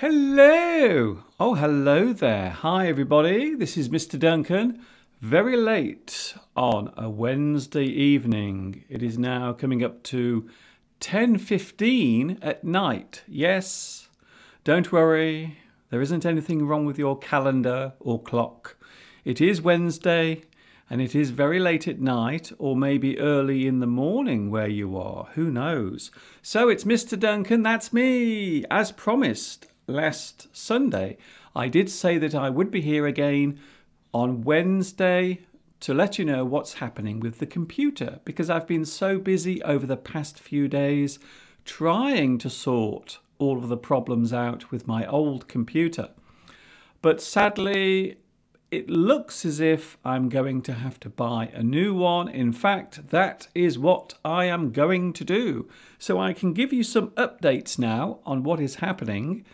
Hello! Oh, hello there. Hi, everybody. This is Mr. Duncan. Very late on a Wednesday evening. It is now coming up to 10:15 at night. Yes, don't worry. There isn't anything wrong with your calendar or clock. It is Wednesday and it is very late at night, or maybe early in the morning where you are. Who knows? So it's Mr. Duncan. That's me. As promised, last Sunday, I did say that I would be here again on Wednesday to let you know what's happening with the computer, because I've been so busy over the past few days trying to sort all of the problems out with my old computer. But sadly, it looks as if I'm going to have to buy a new one. In fact, that is what I am going to do. So I can give you some updates now on what is happening.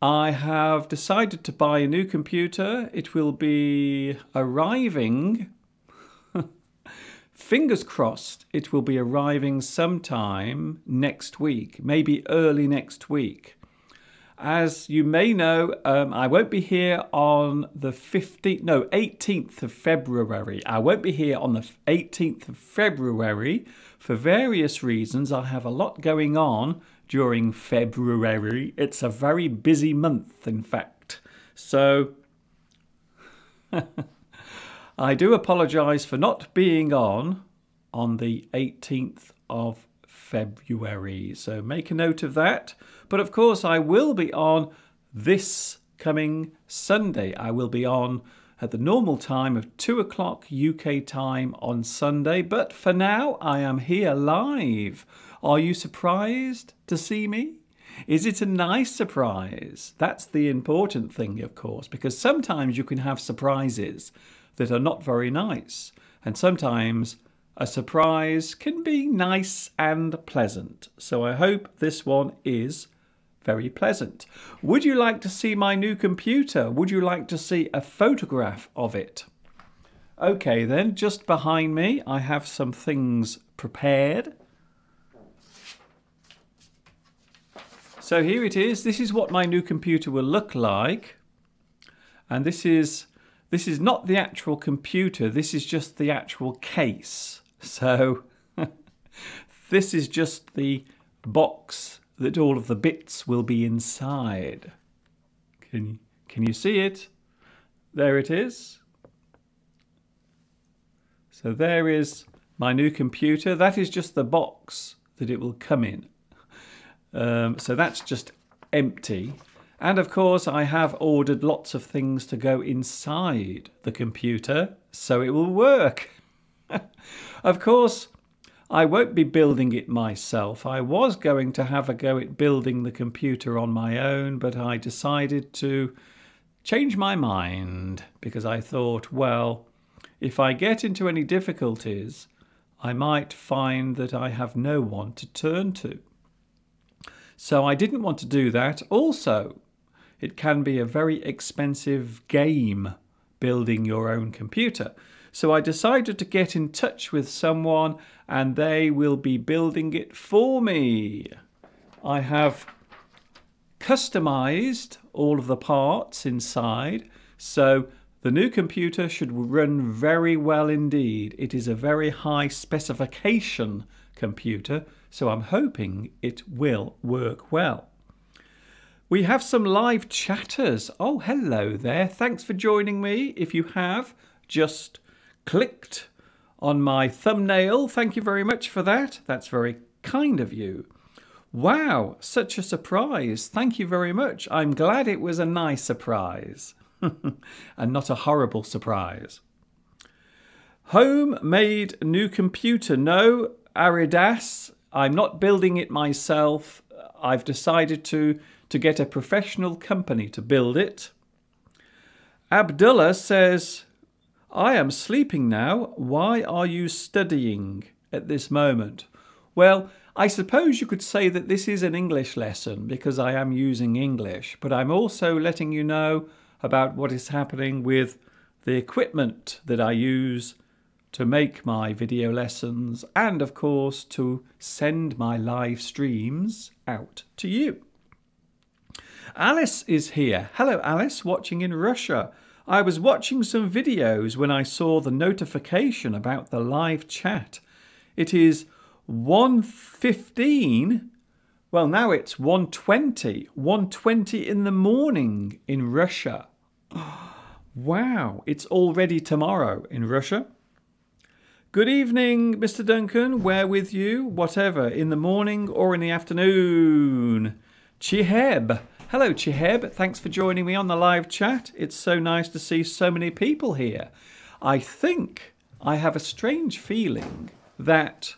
I have decided to buy a new computer. It will be arriving, fingers crossed, it will be arriving sometime next week, maybe early next week. As you may know, I won't be here on the 18th of February. I won't be here on the 18th of February for various reasons. I have a lot going on during February. It's a very busy month, in fact. So I do apologise for not being on the 18th of February. So make a note of that. But of course, I will be on this coming Sunday. I will be on at the normal time of 2 o'clock UK time on Sunday. But for now, I am here live. Are you surprised to see me? Is it a nice surprise? That's the important thing, of course, because sometimes you can have surprises that are not very nice. And sometimes a surprise can be nice and pleasant. So I hope this one is very pleasant. Would you like to see my new computer? Would you like to see a photograph of it? Okay then, just behind me I have some things prepared. So here it is. This is what my new computer will look like. And this is not the actual computer. This is just the actual case. So this is just the box that all of the bits will be inside. Can you see it? There it is. So there is my new computer. That is just the box that it will come in. So that's just empty. And of course, I have ordered lots of things to go inside the computer, so it will work. Of course, I won't be building it myself. I was going to have a go at building the computer on my own, but I decided to change my mind because I thought, well, if I get into any difficulties, I might find that I have no one to turn to. So I didn't want to do that. Also, it can be a very expensive game building your own computer. So I decided to get in touch with someone and they will be building it for me. I have customized all of the parts inside, so the new computer should run very well indeed. It is a very high specification computer, so I'm hoping it will work well. We have some live chatters. Oh, hello there. Thanks for joining me. If you have just clicked on my thumbnail, thank you very much for that. That's very kind of you. Wow, such a surprise. Thank you very much. I'm glad it was a nice surprise and not a horrible surprise. Homemade new computer. No, Aridas, I'm not building it myself. I've decided to get a professional company to build it. Abdullah says, I am sleeping now. Why are you studying at this moment? Well, I suppose you could say that this is an English lesson because I am using English, but I'm also letting you know about what is happening with the equipment that I use to make my video lessons and, of course, to send my live streams out to you. Alice is here. Hello, Alice, watching in Russia. I was watching some videos when I saw the notification about the live chat. It is 1:15. Well, now it's 1:20. 1:20 in the morning in Russia. Wow, it's already tomorrow in Russia. Good evening, Mr. Duncan. Where with you? Whatever, in the morning or in the afternoon. Chiheb. Hello, Chiheb. Thanks for joining me on the live chat. It's so nice to see so many people here. I think I have a strange feeling that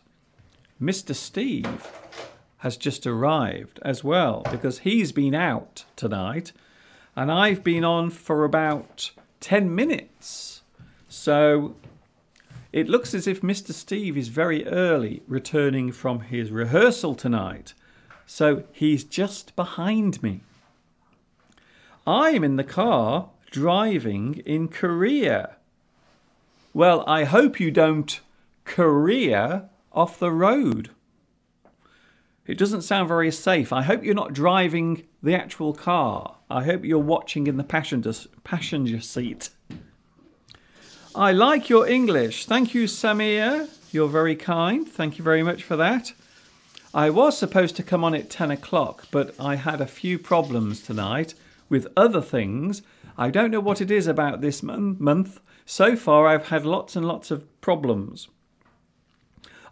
Mr. Steve has just arrived as well, because he's been out tonight and I've been on for about 10 minutes. So it looks as if Mr. Steve is very early returning from his rehearsal tonight. So he's just behind me. I'm in the car driving in Korea. Well, I hope you don't Korea off the road. It doesn't sound very safe. I hope you're not driving the actual car. I hope you're watching in the passenger seat. I like your English. Thank you, Samir. You're very kind. Thank you very much for that. I was supposed to come on at 10 o'clock, but I had a few problems tonight with other things. I don't know what it is about this month. So far, I've had lots and lots of problems.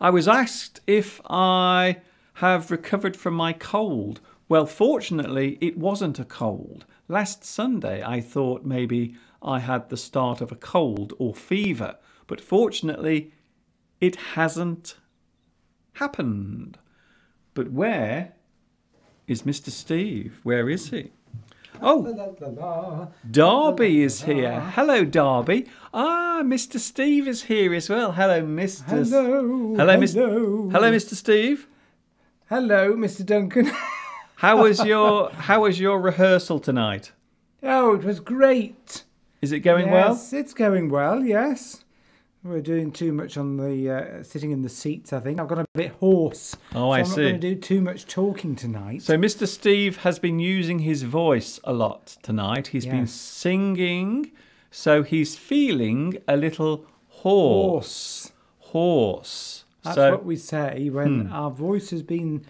I was asked if I have recovered from my cold. Well, fortunately, it wasn't a cold. Last Sunday, I thought maybe I had the start of a cold or fever, but fortunately, it hasn't happened. But where is Mr. Steve? Where is he? Oh, Darby is here. Hello, Darby. Ah, Mr. Steve is here as well. Hello, Mr. Hello, Mr. Steve. Hello, Mr. Duncan. How was your rehearsal tonight? Oh, it was great. Is it going well? Yes, it's going well, yes. We're doing too much on the sitting in the seats, I think. I've got a bit hoarse. Oh, I see. So I'm not going to do too much talking tonight. So Mr. Steve has been using his voice a lot tonight. He's been singing, so he's feeling a little hoarse. Hoarse. That's what we say when our voice has been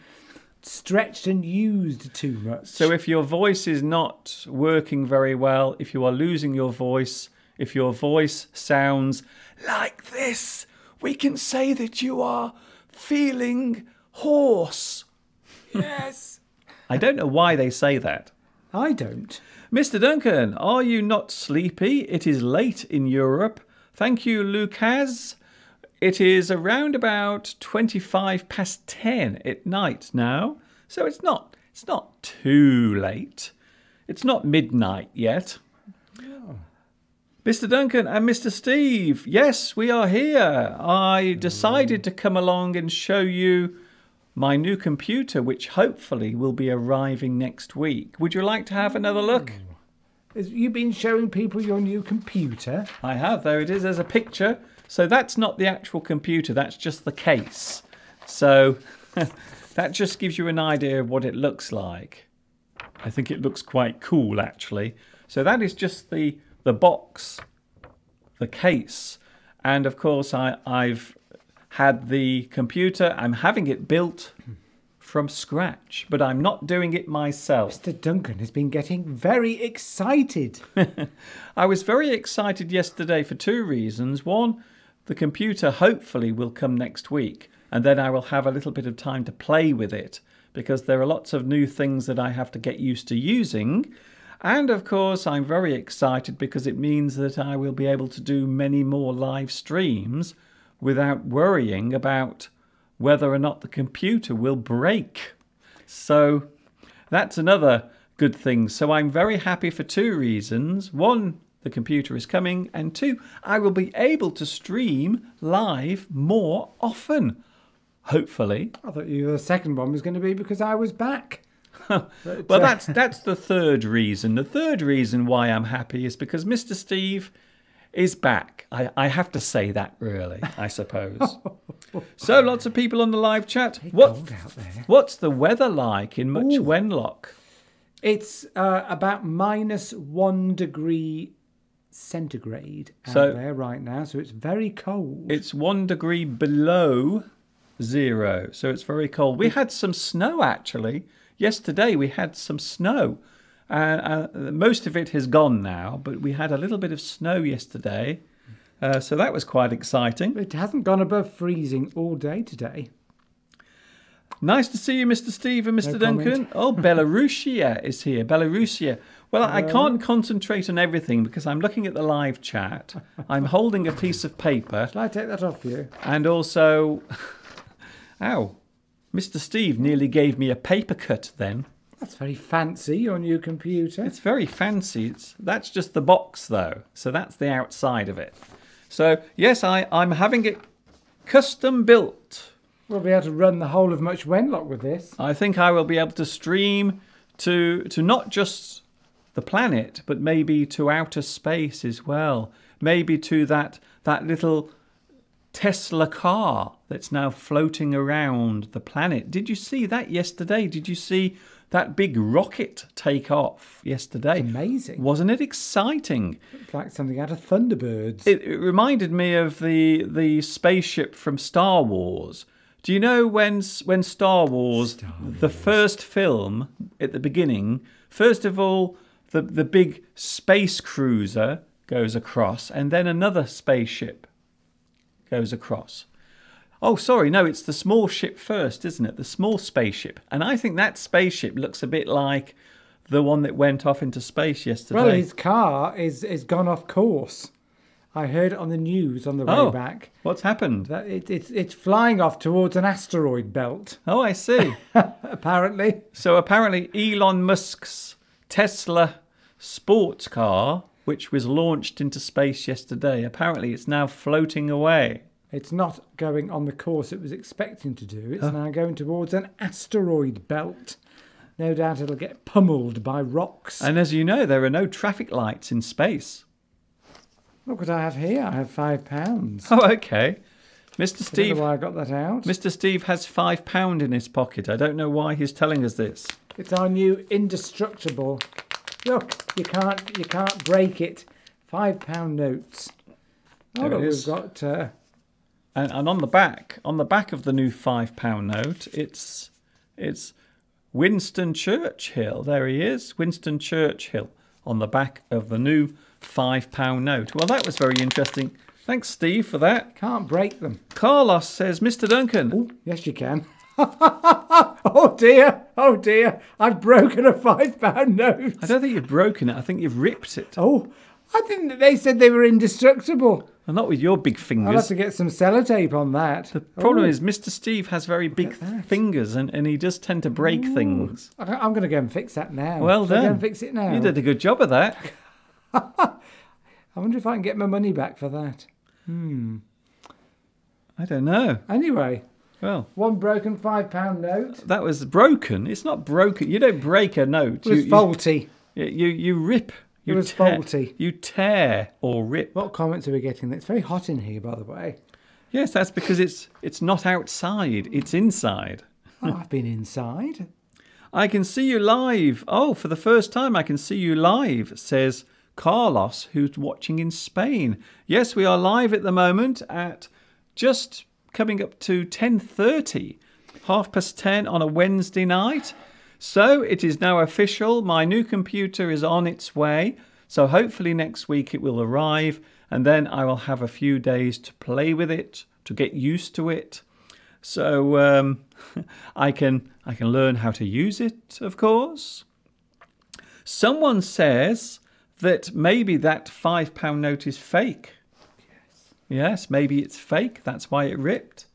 stretched and used too much. So if your voice is not working very well, if you are losing your voice, if your voice sounds like this, we can say that you are feeling hoarse. Yes. I don't know why they say that. I don't. Mr. Duncan, are you not sleepy? It is late in Europe. Thank you, Lucas. It is around about 25 past 10 at night now. So it's not too late. It's not midnight yet. Oh. Mr. Duncan and Mr. Steve, yes, we are here. I decided to come along and show you my new computer, which hopefully will be arriving next week. Would you like to have another look? You've been showing people your new computer? I have. There it is. There's a picture. So that's not the actual computer. That's just the case. So that just gives you an idea of what it looks like. I think it looks quite cool, actually. So that is just the box, the case. And, of course, I've had the computer. I'm having it built from scratch, but I'm not doing it myself. Mr. Duncan has been getting very excited. I was very excited yesterday for two reasons. One, the computer hopefully will come next week, and then I will have a little bit of time to play with it, because there are lots of new things that I have to get used to using. And of course, I'm very excited because it means that I will be able to do many more live streams without worrying about whether or not the computer will break. So that's another good thing. So I'm very happy for two reasons. One, the computer is coming, and two, I will be able to stream live more often, hopefully. I thought the second one was going to be because I was back. Well, that's the third reason. The third reason why I'm happy is because Mr. Steve is back. I have to say that, really, I suppose. So lots of people on the live chat. What's the weather like in Much Wenlock? It's about -1 degree centigrade out there right now, so it's very cold. It's 1 degree below zero, so it's very cold. We had some snow actually yesterday. We had some snow. Most of it has gone now, but we had a little bit of snow yesterday, so that was quite exciting. It hasn't gone above freezing all day today. Nice to see you, Mr. Steve and Mr. Duncan. Oh, Belarusia is here. Belarusia. Well, I can't concentrate on everything because I'm looking at the live chat. I'm holding a piece of paper. Shall I take that off you? And also, ow, Mr. Steve nearly gave me a paper cut then. That's very fancy, your new computer. It's very fancy. That's just the box, though. So that's the outside of it. So, yes, I'm having it custom built. We'll be able to run the whole of Much Wenlock with this. I think I will be able to stream to not just the planet, but maybe to outer space as well. Maybe to that little Tesla car that's now floating around the planet. Did you see that yesterday? Did you see that big rocket take off yesterday? It's amazing. Wasn't it exciting? It's like something out of Thunderbirds. It reminded me of the spaceship from Star Wars. Do you know when Star Wars, the first film, at the beginning, first of all, the big space cruiser goes across, and then another spaceship goes across. Oh, sorry, no, it's the small ship first, isn't it? The small spaceship. And I think that spaceship looks a bit like the one that went off into space yesterday. Well, his car is gone off course. I heard it on the news on the way back. What's happened? That it's flying off towards an asteroid belt. Oh, I see. Apparently. So apparently Elon Musk's Tesla sports car, which was launched into space yesterday, apparently it's now floating away. It's not going on the course it was expecting to do. It's now going towards an asteroid belt. No doubt it'll get pummeled by rocks. And as you know, there are no traffic lights in space. Look what I have here. I have £5. Oh, okay. Mr. Steve. I don't know why I got that out. Mr. Steve has £5 in his pocket. I don't know why he's telling us this. It's our new indestructible. Look, you can't break it. £5 notes. Oh, look, we've got. And on the back of the new £5 note, it's Winston Churchill. There he is, Winston Churchill, on the back of the new £5 note. Well, that was very interesting. Thanks, Steve, for that. Can't break them. Carlos says, Mr. Duncan. Ooh, yes, you can. Oh, dear. Oh, dear. I've broken a £5 note. I don't think you've broken it. I think you've ripped it. Oh, I didn't. They said they were indestructible. Well, not with your big fingers. I'll have to get some sellotape on that. The problem is Mr. Steve has very big fingers and he does tend to break things. I'm going to go and fix that now. Well done. I'm going to fix it now. You did a good job of that. I wonder if I can get my money back for that. I don't know. Anyway, well, one broken £5 note. That was broken. It's not broken. You don't break a note. It was faulty. You rip. It was faulty. You tear or rip. What comments are we getting? It's very hot in here, by the way. Yes, that's because it's not outside. It's inside. Oh, I've been inside. I can see you live. Oh, for the first time, I can see you live, says Carlos, who's watching in Spain. Yes, we are live at the moment at just coming up to 10:30, 10:30 on a Wednesday night. So it is now official. My new computer is on its way. So hopefully next week it will arrive and then I will have a few days to play with it, to get used to it. So I can learn how to use it, of course. Someone says that maybe that £5 note is fake. Yes. Yes, maybe it's fake. That's why it ripped.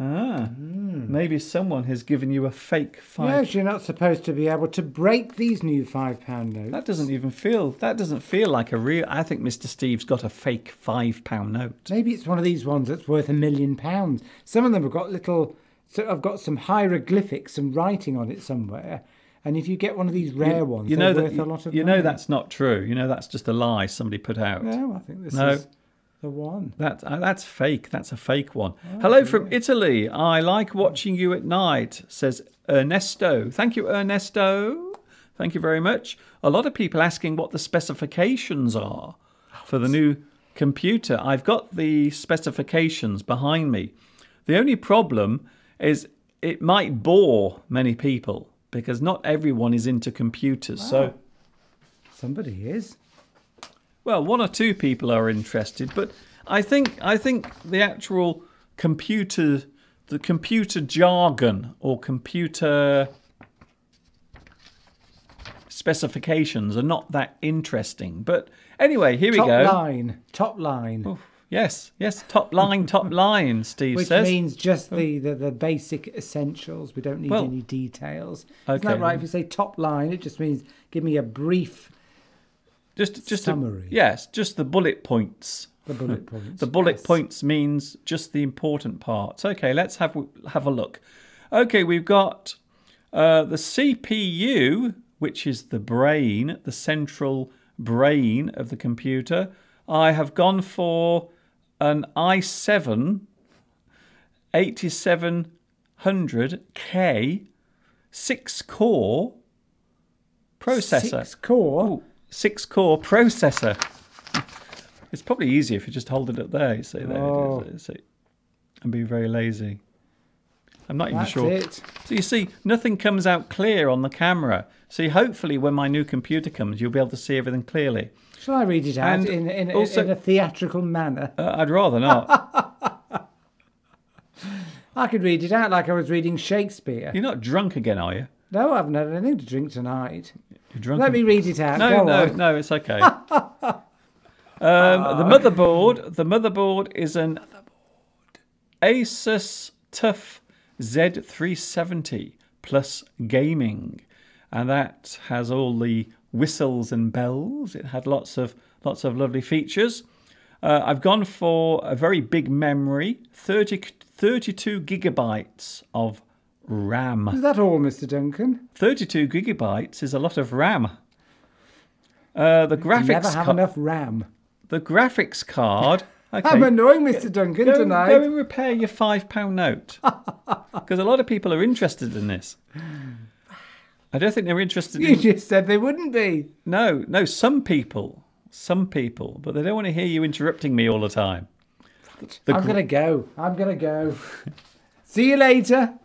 Ah, maybe someone has given you a fake £5. Yes, you're not supposed to be able to break these new £5 notes. That doesn't feel like a real. I think Mr. Steve's got a fake £5 note. Maybe it's one of these ones that's worth £1 million. Some of them have got little. So I've got some hieroglyphics, some writing on it somewhere. And if you get one of these rare ones, you know worth a lot of money. That's not true. You know that's just a lie somebody put out. No, I think this is the one. That's fake. That's a fake one. Oh, hello from Italy. I like watching you at night, says Ernesto. Thank you, Ernesto. Thank you very much. A lot of people asking what the specifications are for the new computer. I've got the specifications behind me. The only problem is it might bore many people because not everyone is into computers. Wow. So somebody is. Well, one or two people are interested, but I think the actual computer, the computer jargon or computer specifications are not that interesting. But anyway, here we go. Top line. Oh, yes, top line, Steve which says. Which means just the basic essentials. We don't need any details. Okay. Isn't that right? If you say top line, it just means give me a brief just summary. Just the bullet points. The bullet points. The bullet points means just the important parts. Okay, let's have a look. Okay, we've got the CPU, which is the brain, the central brain of the computer. I have gone for an i7-8700K 6-core processor. 6-core? Ooh, 6-core processor. It's probably easier if you just hold it up there. You see, there it is. And be very lazy. I'm not even sure. That's it. So you see, nothing comes out clear on the camera. See, hopefully when my new computer comes, you'll be able to see everything clearly. Shall I read it out in a theatrical manner? I'd rather not. I could read it out like I was reading Shakespeare. You're not drunk again, are you? No, I haven't had anything to drink tonight. You're drunk. Let me read it out. No, it's okay. The motherboard is an Asus TUF Z370 plus gaming, and that has all the whistles and bells. It had lots of lovely features. I've gone for a very big memory, 32 gigabytes of RAM. Is that all, Mr. Duncan? 32 gigabytes is a lot of RAM. The graphics never have enough RAM. The graphics card. Okay. I'm annoying Mr. Duncan tonight. Go and repair your £5 note. Because a lot of people are interested in this. I don't think they're interested You just said they wouldn't be. No, some people, but they don't want to hear you interrupting me all the time. I'm going to go. See you later.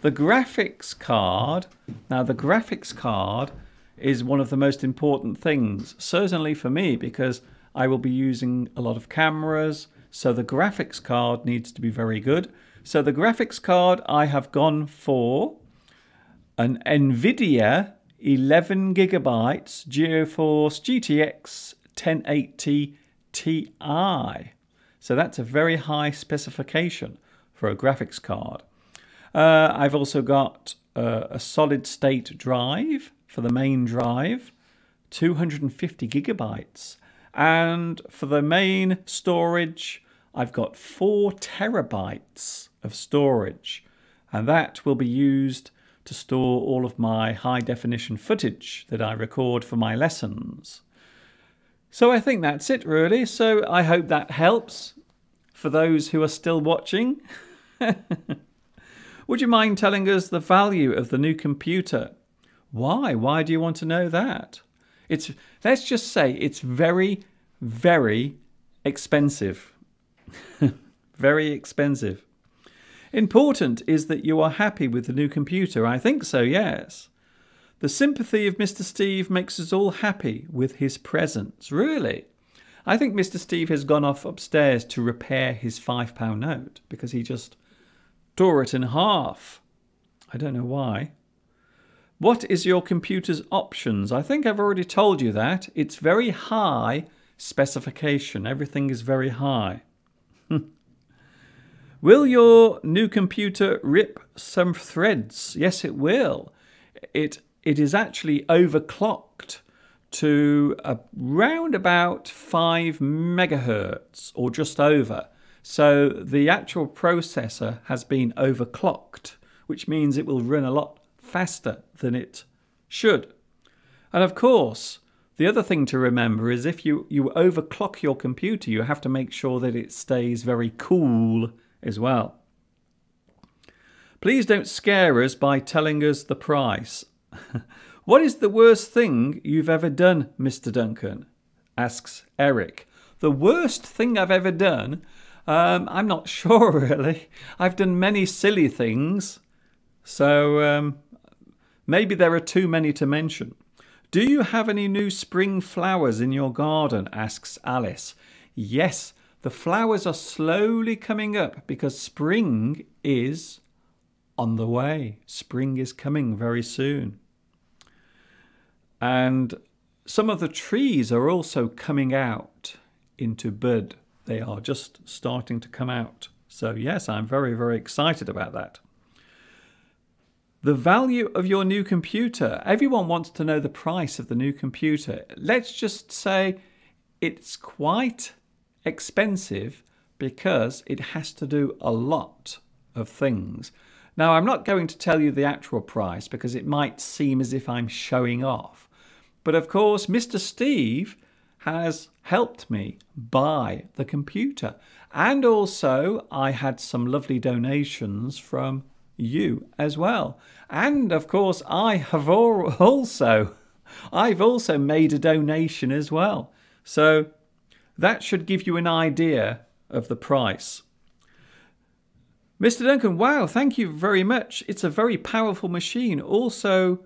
The graphics card. Now, the graphics card is one of the most important things, certainly for me, because I will be using a lot of cameras, so the graphics card needs to be very good. So the graphics card, I have gone for an NVIDIA 11 gigabytes GeForce GTX 1080Ti. So that's a very high specification for a graphics card. I've also got a solid state drive for the main drive, 250 gigabytes. And for the main storage, I've got 4 terabytes of storage. And that will be used to store all of my high definition footage that I record for my lessons. So I think that's it really. So I hope that helps for those who are still watching. Would you mind telling us the value of the new computer? Why? Why do you want to know that? Let's just say it's very, very expensive. Very expensive. Important is that you are happy with the new computer. I think so, yes. The sympathy of Mr. Steve makes us all happy with his presence. Really? I think Mr. Steve has gone off upstairs to repair his £5 note because he just tore it in half. I don't know why. What is your computer's options? I think I've already told you that. It's very high specification. Everything is very high. Will your new computer rip some threads? Yes, it will. It is actually overclocked to around about 5 megahertz or just over. So the actual processor has been overclocked, which means it will run a lot faster than it should. And of course, the other thing to remember is if you overclock your computer, you have to make sure that it stays very cool as well. Please don't scare us by telling us the price. What is the worst thing you've ever done, Mr. Duncan? Asks Eric. The worst thing I've ever done? I'm not sure, really. I've done many silly things, so maybe there are too many to mention. Do you have any new spring flowers in your garden? Asks Alice. Yes, the flowers are slowly coming up because spring is on the way. Spring is coming very soon. And some of the trees are also coming out into bud. They are just starting to come out. So yes, I'm very, very excited about that. The value of your new computer. Everyone wants to know the price of the new computer. Let's just say it's quite expensive because it has to do a lot of things. Now, I'm not going to tell you the actual price because it might seem as if I'm showing off. But of course, Mr. Steve has helped me buy the computer. And also, I had some lovely donations from you as well. And of course, I've also made a donation as well. So that should give you an idea of the price. Mr. Duncan, wow, thank you very much. It's a very powerful machine. Also,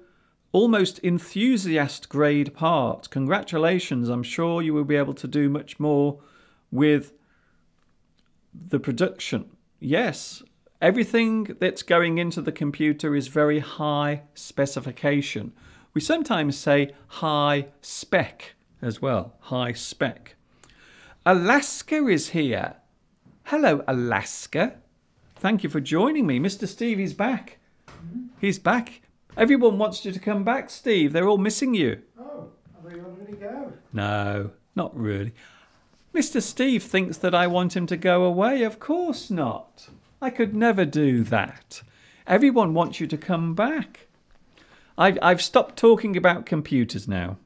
almost enthusiast grade part. Congratulations. I'm sure you will be able to do much more with the production. Yes. Everything that's going into the computer is very high specification. We sometimes say high spec as well, high spec. Alaska is here. Hello, Alaska. Thank you for joining me. Mr. Steve is back. He's back. Everyone wants you to come back, Steve. They're all missing you. Oh, I thought you wanted me to go. No, not really. Mr. Steve thinks that I want him to go away. Of course not. I could never do that. Everyone wants you to come back. I've stopped talking about computers now.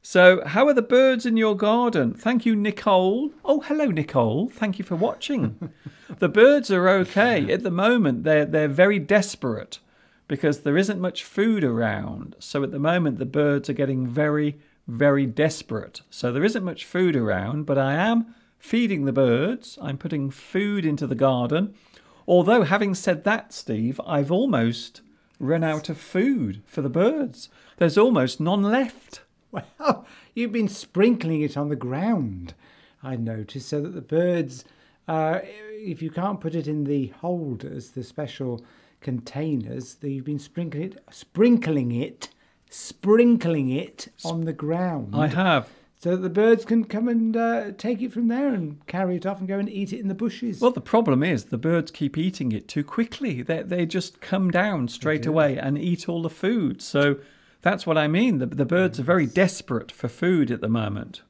So, how are the birds in your garden? Thank you, Nicole. Oh, hello, Nicole. Thank you for watching. The birds are okay. At the moment, they're very desperate because there isn't much food around. So, at the moment, the birds are getting very, very desperate. So, there isn't much food around, but I am feeding the birds. I'm putting food into the garden. Although, having said that, Steve, I've almost run out of food for the birds. There's almost none left. Well, you've been sprinkling it on the ground, I noticed, so that the birds, if you can't put it in the holders, the special containers, that you've been sprinkling it on the ground. I have. So that the birds can come and take it from there and carry it off and go and eat it in the bushes. Well, the problem is the birds keep eating it too quickly. They just come down straight away and eat all the food. So that's what I mean. The birds are very desperate for food at the moment.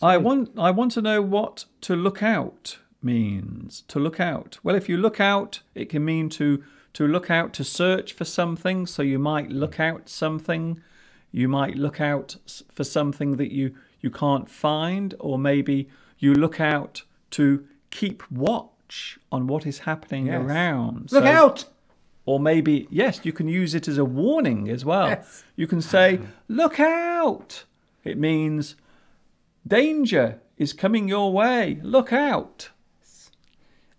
I want to know what to look out means. To look out. Well, if you look out, it can mean to look out, to search for something. So you might look out something. You might look out for something that you can't find, or maybe you look out to keep watch on what is happening around. Look out! Or maybe, yes, you can use it as a warning as well. Yes. You can say, look out! It means danger is coming your way. Look out!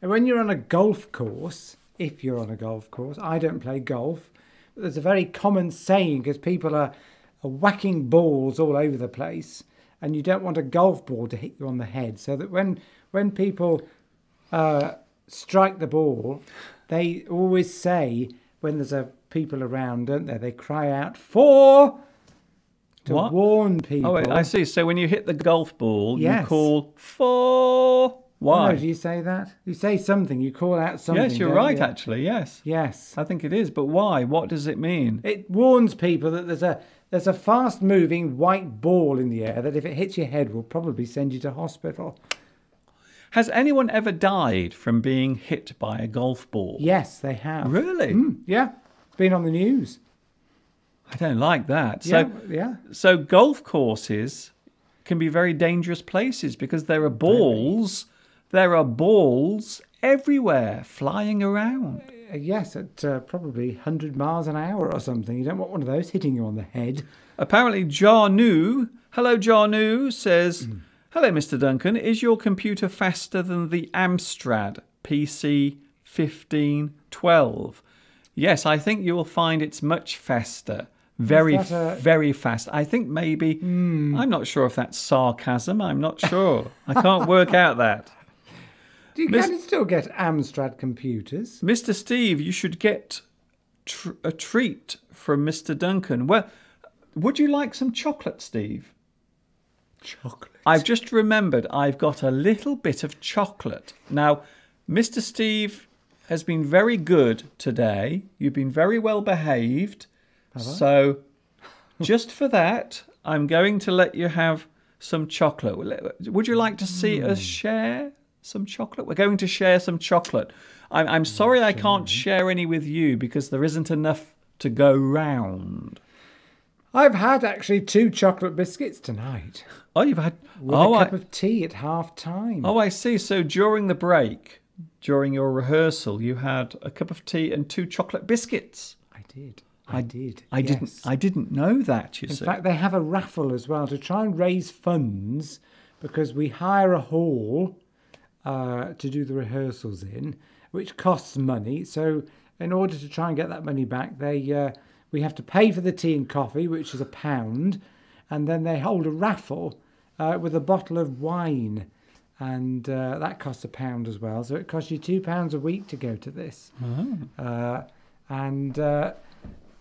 And when you're on a golf course, if you're on a golf course, I don't play golf, but there's a very common saying because people are whacking balls all over the place, and you don't want a golf ball to hit you on the head, so that when people strike the ball, they always say, when there's people around, don't they cry out for, to what? Warn people. Oh, wait, I see. So when you hit the golf ball, you call for. Why? No, do you say that? You say something, you call out something. Yes, you're right, actually, yes. Yes. I think it is, but why? What does it mean? It warns people that there's a fast-moving white ball in the air that if it hits your head will probably send you to hospital. Has anyone ever died from being hit by a golf ball? Yes, they have. Really? Yeah. It's been on the news. I don't like that. So, yeah. So golf courses can be very dangerous places because there are balls everywhere everywhere, flying around. Yes, at probably 100 miles an hour or something. You don't want one of those hitting you on the head. Apparently, Janu, hello Janu, says, hello Mr. Duncan, is your computer faster than the Amstrad PC 1512? Yes, I think you will find it's much faster. Very fast. I think maybe, I'm not sure if that's sarcasm. I'm not sure. I can't work out that. Can you still get Amstrad computers? Mr. Steve, you should get a treat from Mr. Duncan. Well, would you like some chocolate, Steve? Chocolate? I've just remembered I've got a little bit of chocolate. Now, Mr. Steve has been very good today. You've been very well behaved. So, just for that, I'm going to let you have some chocolate. Would you like to see us share some chocolate? We're going to share some chocolate. I'm sorry I can't share any with you because there isn't enough to go round. I've had actually 2 chocolate biscuits tonight. Oh, you've had... With a cup of tea at half time. Oh, I see. So, during the break, during your rehearsal, you had a cup of tea and 2 chocolate biscuits. I did. I didn't know that, you see. In fact, they have a raffle as well to try and raise funds because we hire a hall to do the rehearsals in, which costs money. So in order to try and get that money back, we have to pay for the tea and coffee, which is £1, and then they hold a raffle with a bottle of wine. And that costs £1 as well. So it costs you £2 a week to go to this.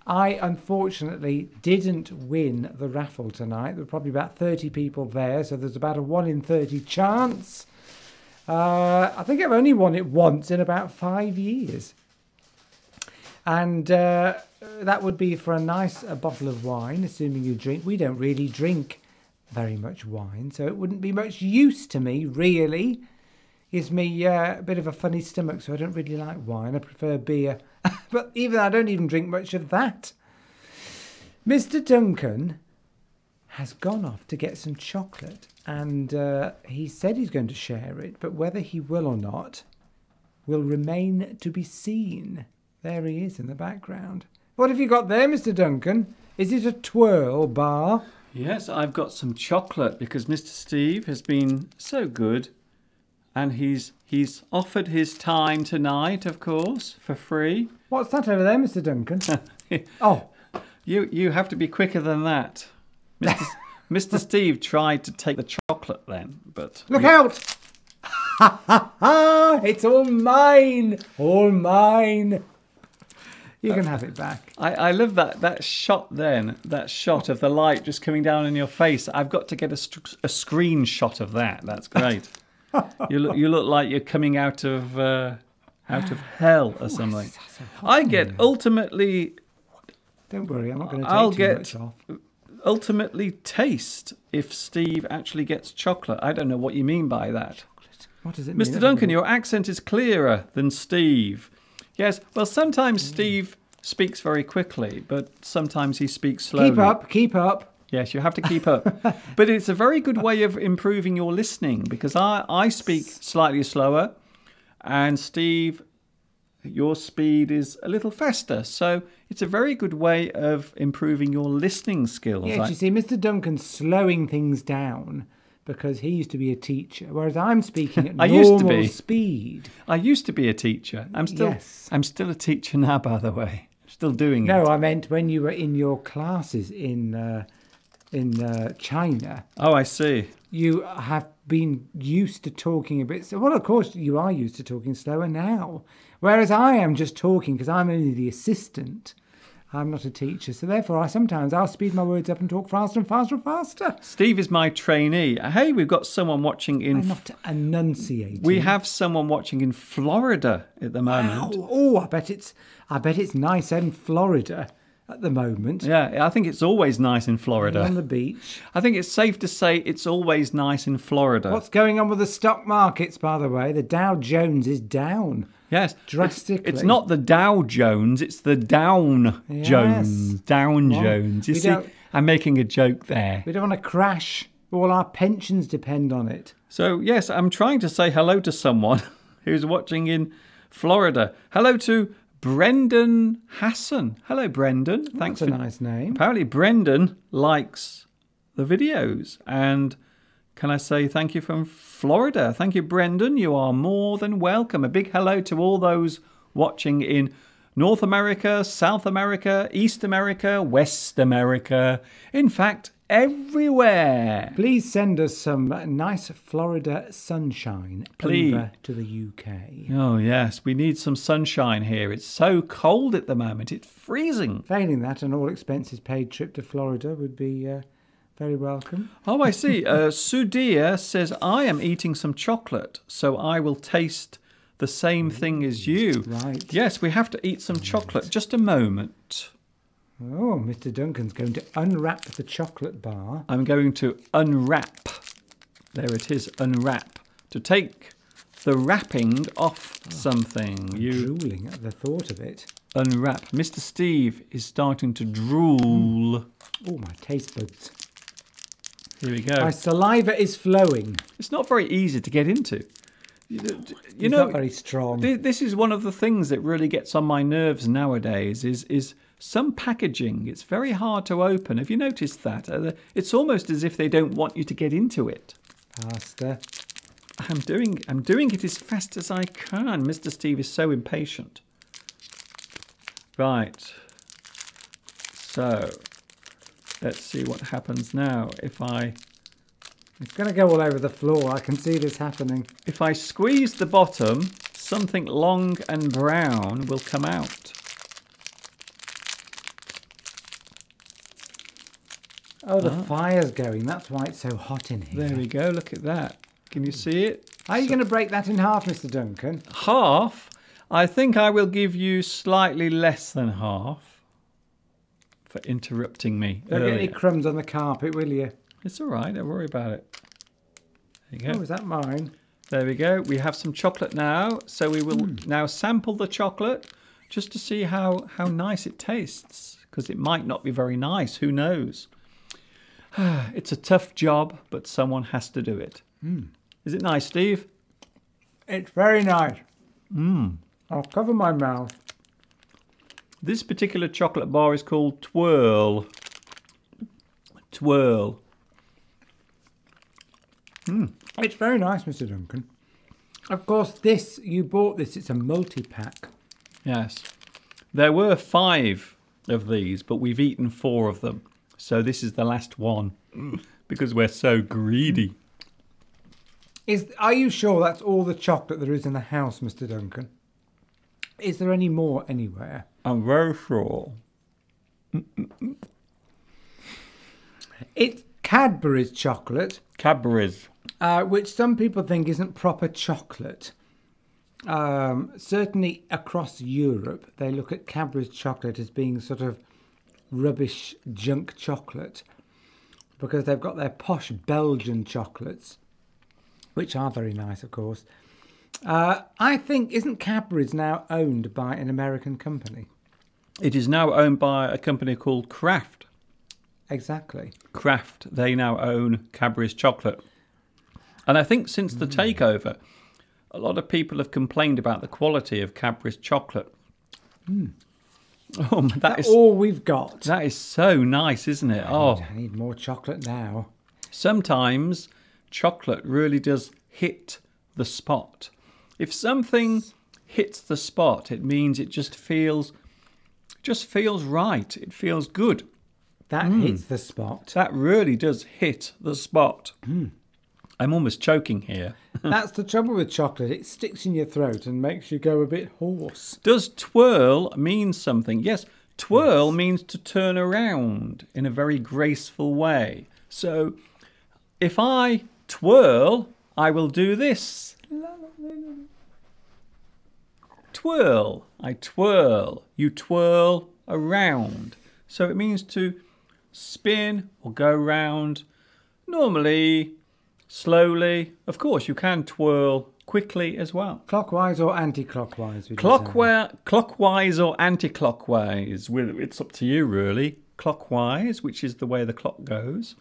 I unfortunately didn't win the raffle tonight. There were probably about 30 people there, so there's about a 1 in 30 chance. I think I've only won it once in about 5 years. And that would be for a nice bottle of wine, assuming you drink. We don't really drink very much wine, so it wouldn't be much use to me, really. Gives me a bit of a funny stomach, so I don't really like wine. I prefer beer. But I don't even drink much of that. Mr. Duncan has gone off to get some chocolate, and he said he's going to share it, but whether he will or not will remain to be seen. There he is in the background. What have you got there, Mr. Duncan? Is it a Twirl bar? Yes, I've got some chocolate because Mr. Steve has been so good. And he's offered his time tonight, of course, for free. What's that over there, Mr. Duncan? Oh, you have to be quicker than that. Mr. Steve tried to take the chocolate then, but look out! Ha ha ha! It's all mine, all mine. You can have it back. I love that shot then, that shot of the light just coming down on your face. I've got to get a screenshot of that. That's great. You look like you're coming out of hell or something. Don't worry, I'm not going to take too much off. Ultimately taste if Steve actually gets chocolate. I don't know what you mean by that. Chocolate. What does it mean? Mr. Duncan, your accent is clearer than Steve. Yes, well, sometimes Steve speaks very quickly, but sometimes he speaks slowly. Keep up. Yes, you have to keep up. But it's a very good way of improving your listening because I speak slightly slower and Steve, your speed is a little faster. So it's a very good way of improving your listening skills. Yes, you see, Mr. Duncan's slowing things down because he used to be a teacher, whereas I'm speaking at normal speed. I used to be a teacher. I'm still a teacher now, by the way. Still doing it. No, I meant when you were in your classes in China. Oh, I see. You have been used to talking a bit. Well, of course, you are used to talking slower now, whereas I am just talking because I'm only the assistant. I'm not a teacher, so therefore I'll speed my words up and talk faster and faster and faster. Steve is my trainee. Hey, we've got someone watching in... I'm not enunciating. We have someone watching in Florida at the moment. Wow. Oh, I bet it's nice in Florida at the moment. Yeah, I think it's always nice in Florida. And on the beach. I think it's safe to say it's always nice in Florida. What's going on with the stock markets, by the way? The Dow Jones is down. Yes. Drastically. It's not the Dow Jones, it's the Down Jones. Down Jones. You see, I'm making a joke there. We don't want to crash. All our pensions depend on it. So, yes, I'm trying to say hello to someone who's watching in Florida. Hello to Brendan Hassan. Hello, Brendan. Thanks. That's a nice name. Apparently, Brendan likes the videos. And can I say thank you from Florida? Thank you, Brendan. You are more than welcome. A big hello to all those watching in North America, South America, East America, West America. In fact, everywhere. Please send us some nice Florida sunshine over to the UK. Oh, yes. We need some sunshine here. It's so cold at the moment. It's freezing. Failing that, an all-expenses-paid trip to Florida would be very welcome. Oh, I see. Sudia says, I am eating some chocolate, so I will taste the same thing as you. Right. Yes, we have to eat some chocolate. Just a moment. Oh, Mr. Duncan's going to unwrap the chocolate bar. I'm going to unwrap. There it is, unwrap. To take the wrapping off something. I'm drooling at the thought of it. Unwrap. Mr. Steve is starting to drool. Oh, my taste buds. Here we go. My saliva is flowing. It's not very easy to get into. You know, not very strong. This is one of the things that really gets on my nerves nowadays is some packaging. It's very hard to open. Have you noticed that? It's almost as if they don't want you to get into it. Faster. I'm doing it as fast as I can. Mr. Steve is so impatient. Right. So, let's see what happens now if I... It's going to go all over the floor. I can see this happening. If I squeeze the bottom, something long and brown will come out. Oh, the fire's going. That's why it's so hot in here. There we go. Look at that. Can you see it? Are you going to break that in half, Mr. Duncan? Half? I think I will give you slightly less than half for interrupting me. Don't get any crumbs on the carpet, will you? It's all right, don't worry about it. There you go. Oh, is that mine? There we go. We have some chocolate now. So we will now sample the chocolate just to see how nice it tastes, because it might not be very nice. Who knows? It's a tough job, but someone has to do it. Is it nice, Steve? It's very nice. I'll cover my mouth. This particular chocolate bar is called Twirl. Twirl. It's very nice, Mr. Duncan. Of course, this, you bought this, it's a multi-pack. Yes. There were 5 of these, but we've eaten 4 of them. So this is the last one, because we're so greedy. Are you sure that's all the chocolate there is in the house, Mr. Duncan? Is there any more anywhere? I'm very sure. It's Cadbury's chocolate. Cadbury's. Which some people think isn't proper chocolate. Certainly across Europe, they look at Cadbury's chocolate as being sort of rubbish junk chocolate, because they've got their posh Belgian chocolates, which are very nice, of course. I think, isn't Cadbury's now owned by an American company? It is now owned by a company called Kraft. Exactly. Kraft, they now own Cadbury's chocolate. And I think since the takeover, a lot of people have complained about the quality of Cadbury's chocolate. Oh, that's all we've got. That is so nice, isn't it? I need more chocolate now. Sometimes chocolate really does hit the spot. If something hits the spot, it means it just feels right. It feels good. That hits the spot. That really does hit the spot. I'm almost choking here. That's the trouble with chocolate. It sticks in your throat and makes you go a bit hoarse. Does twirl mean something? Yes, twirl means to turn around in a very graceful way. So if I twirl, I will do this. Twirl. I twirl. You twirl around. So it means to spin or go round, normally, slowly. Of course, you can twirl quickly as well. Clockwise or anti-clockwise? Clockwise or anti-clockwise? Well, it's up to you, really. Clockwise, which is the way the clock goes.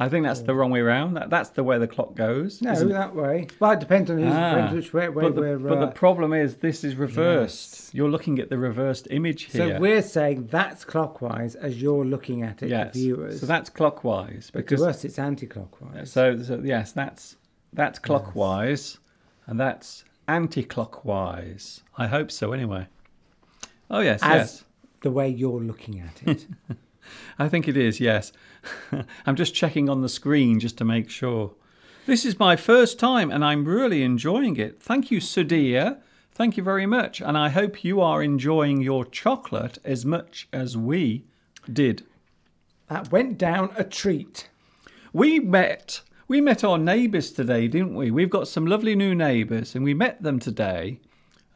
I think that's the wrong way around. That's the way the clock goes. No, that way. Well, it depends on which way we're... But the problem is this is reversed. Yes. You're looking at the reversed image here. So we're saying that's clockwise as you're looking at it, yes, viewers. So that's clockwise. But to us, it's anti-clockwise. So yes, that's clockwise, yes, and that's anti-clockwise. I hope so, anyway. Oh, yes, yes. The way you're looking at it. I think it is, yes. I'm just checking on the screen just to make sure. This is my first time and I'm really enjoying it. Thank you, Sudhir. Thank you very much. And I hope you are enjoying your chocolate as much as we did. That went down a treat. We met our neighbours today, didn't we? We've got some lovely new neighbours and we met them today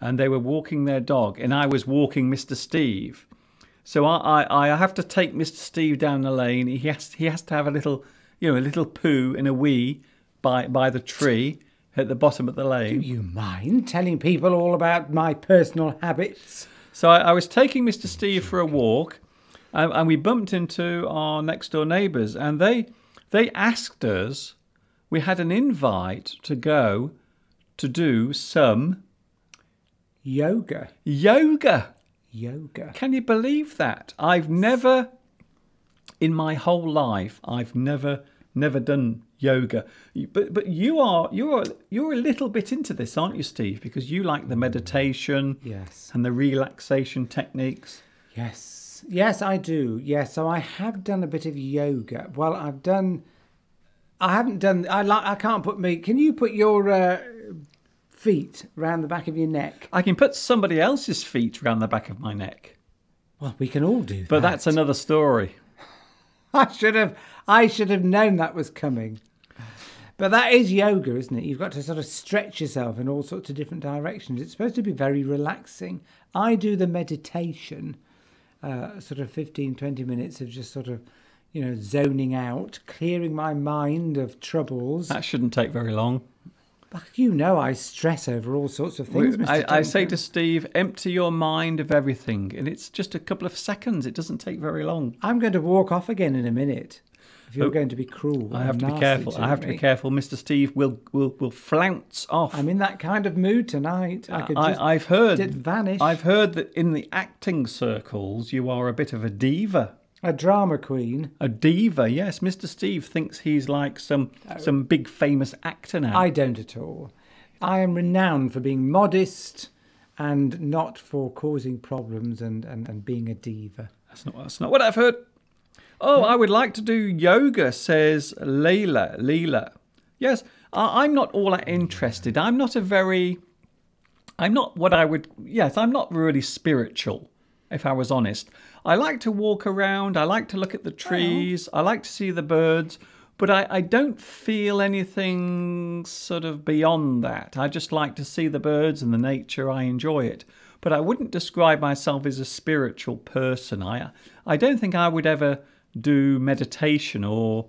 and they were walking their dog and I was walking Mr. Steve. So I have to take Mr. Steve down the lane. He has to have a little, you know, a little poo and a wee by the tree at the bottom of the lane. Do you mind telling people all about my personal habits? So I was taking Mr. Steve for a walk, and we bumped into our next door neighbours, and they asked us. We had an invite to go to do some yoga. Yoga. Can you believe that? I've never, in my whole life, I've never done yoga. But you're a little bit into this, aren't you, Steve? Because you like the meditation, yes, and the relaxation techniques. Yes, yes, I do. Yes, so I have done a bit of yoga. Well, I've done. I haven't done. I can't put me. Can you put your feet round the back of your neck? I can put somebody else's feet round the back of my neck. Well, we can all do that. But that's another story. I should have known that was coming. But that is yoga, isn't it? You've got to sort of stretch yourself in all sorts of different directions. It's supposed to be very relaxing. I do the meditation, sort of 15, 20 minutes of just sort of, you know, zoning out, clearing my mind of troubles. That shouldn't take very long. You know I stress over all sorts of things, Mr. I say to Steve, empty your mind of everything. And it's just a couple of seconds. It doesn't take very long. I'm going to walk off again in a minute. If you're going to be cruel. I have to be careful. I have to be careful. Mr. Steve will flounce off. I'm in that kind of mood tonight. I could just I've heard, vanish. I've heard that in the acting circles, you are a bit of a diva. A drama queen. A diva, yes. Mr. Steve thinks he's like some big famous actor now. I don't at all. I am renowned for being modest and not for causing problems and being a diva. That's not what I've heard. Oh, I would like to do yoga, says Leila. Yes, I'm not all that interested. I'm not really spiritual, if I was honest. I like to walk around, I like to look at the trees, I like to see the birds, but I don't feel anything sort of beyond that. I just like to see the birds and the nature, I enjoy it. But I wouldn't describe myself as a spiritual person. I don't think I would ever do meditation or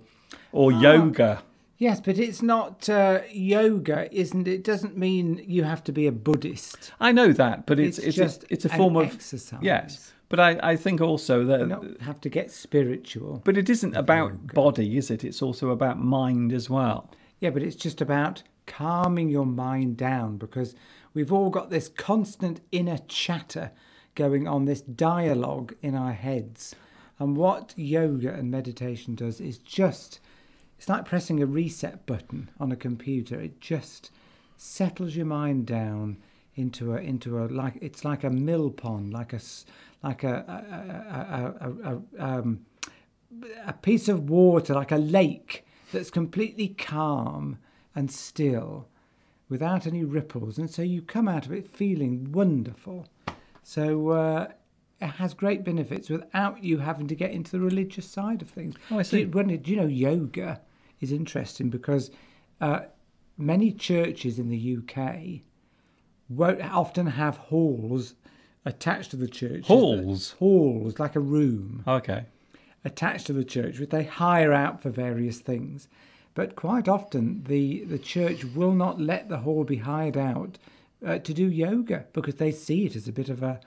yoga. Yes, but it's not yoga, isn't it? It doesn't mean you have to be a Buddhist. I know that, but it's just a form of exercise. Yes, but I think also that you don't have to get spiritual. But it isn't about body, is it? It's also about mind as well. Yeah, but it's just about calming your mind down because we've all got this constant inner chatter going on, this dialogue in our heads, and what yoga and meditation does is just. It's like pressing a reset button on a computer. It just settles your mind down it's like a mill pond, like a piece of water, like a lake that's completely calm and still, without any ripples. And so you come out of it feeling wonderful. So. It has great benefits without you having to get into the religious side of things. Oh, I see. Do you know, yoga is interesting because many churches in the UK won't often have halls attached to the church. Halls? Halls, like a room. Okay. Attached to the church, which they hire out for various things. But quite often the church will not let the hall be hired out to do yoga because they see it as a bit of a...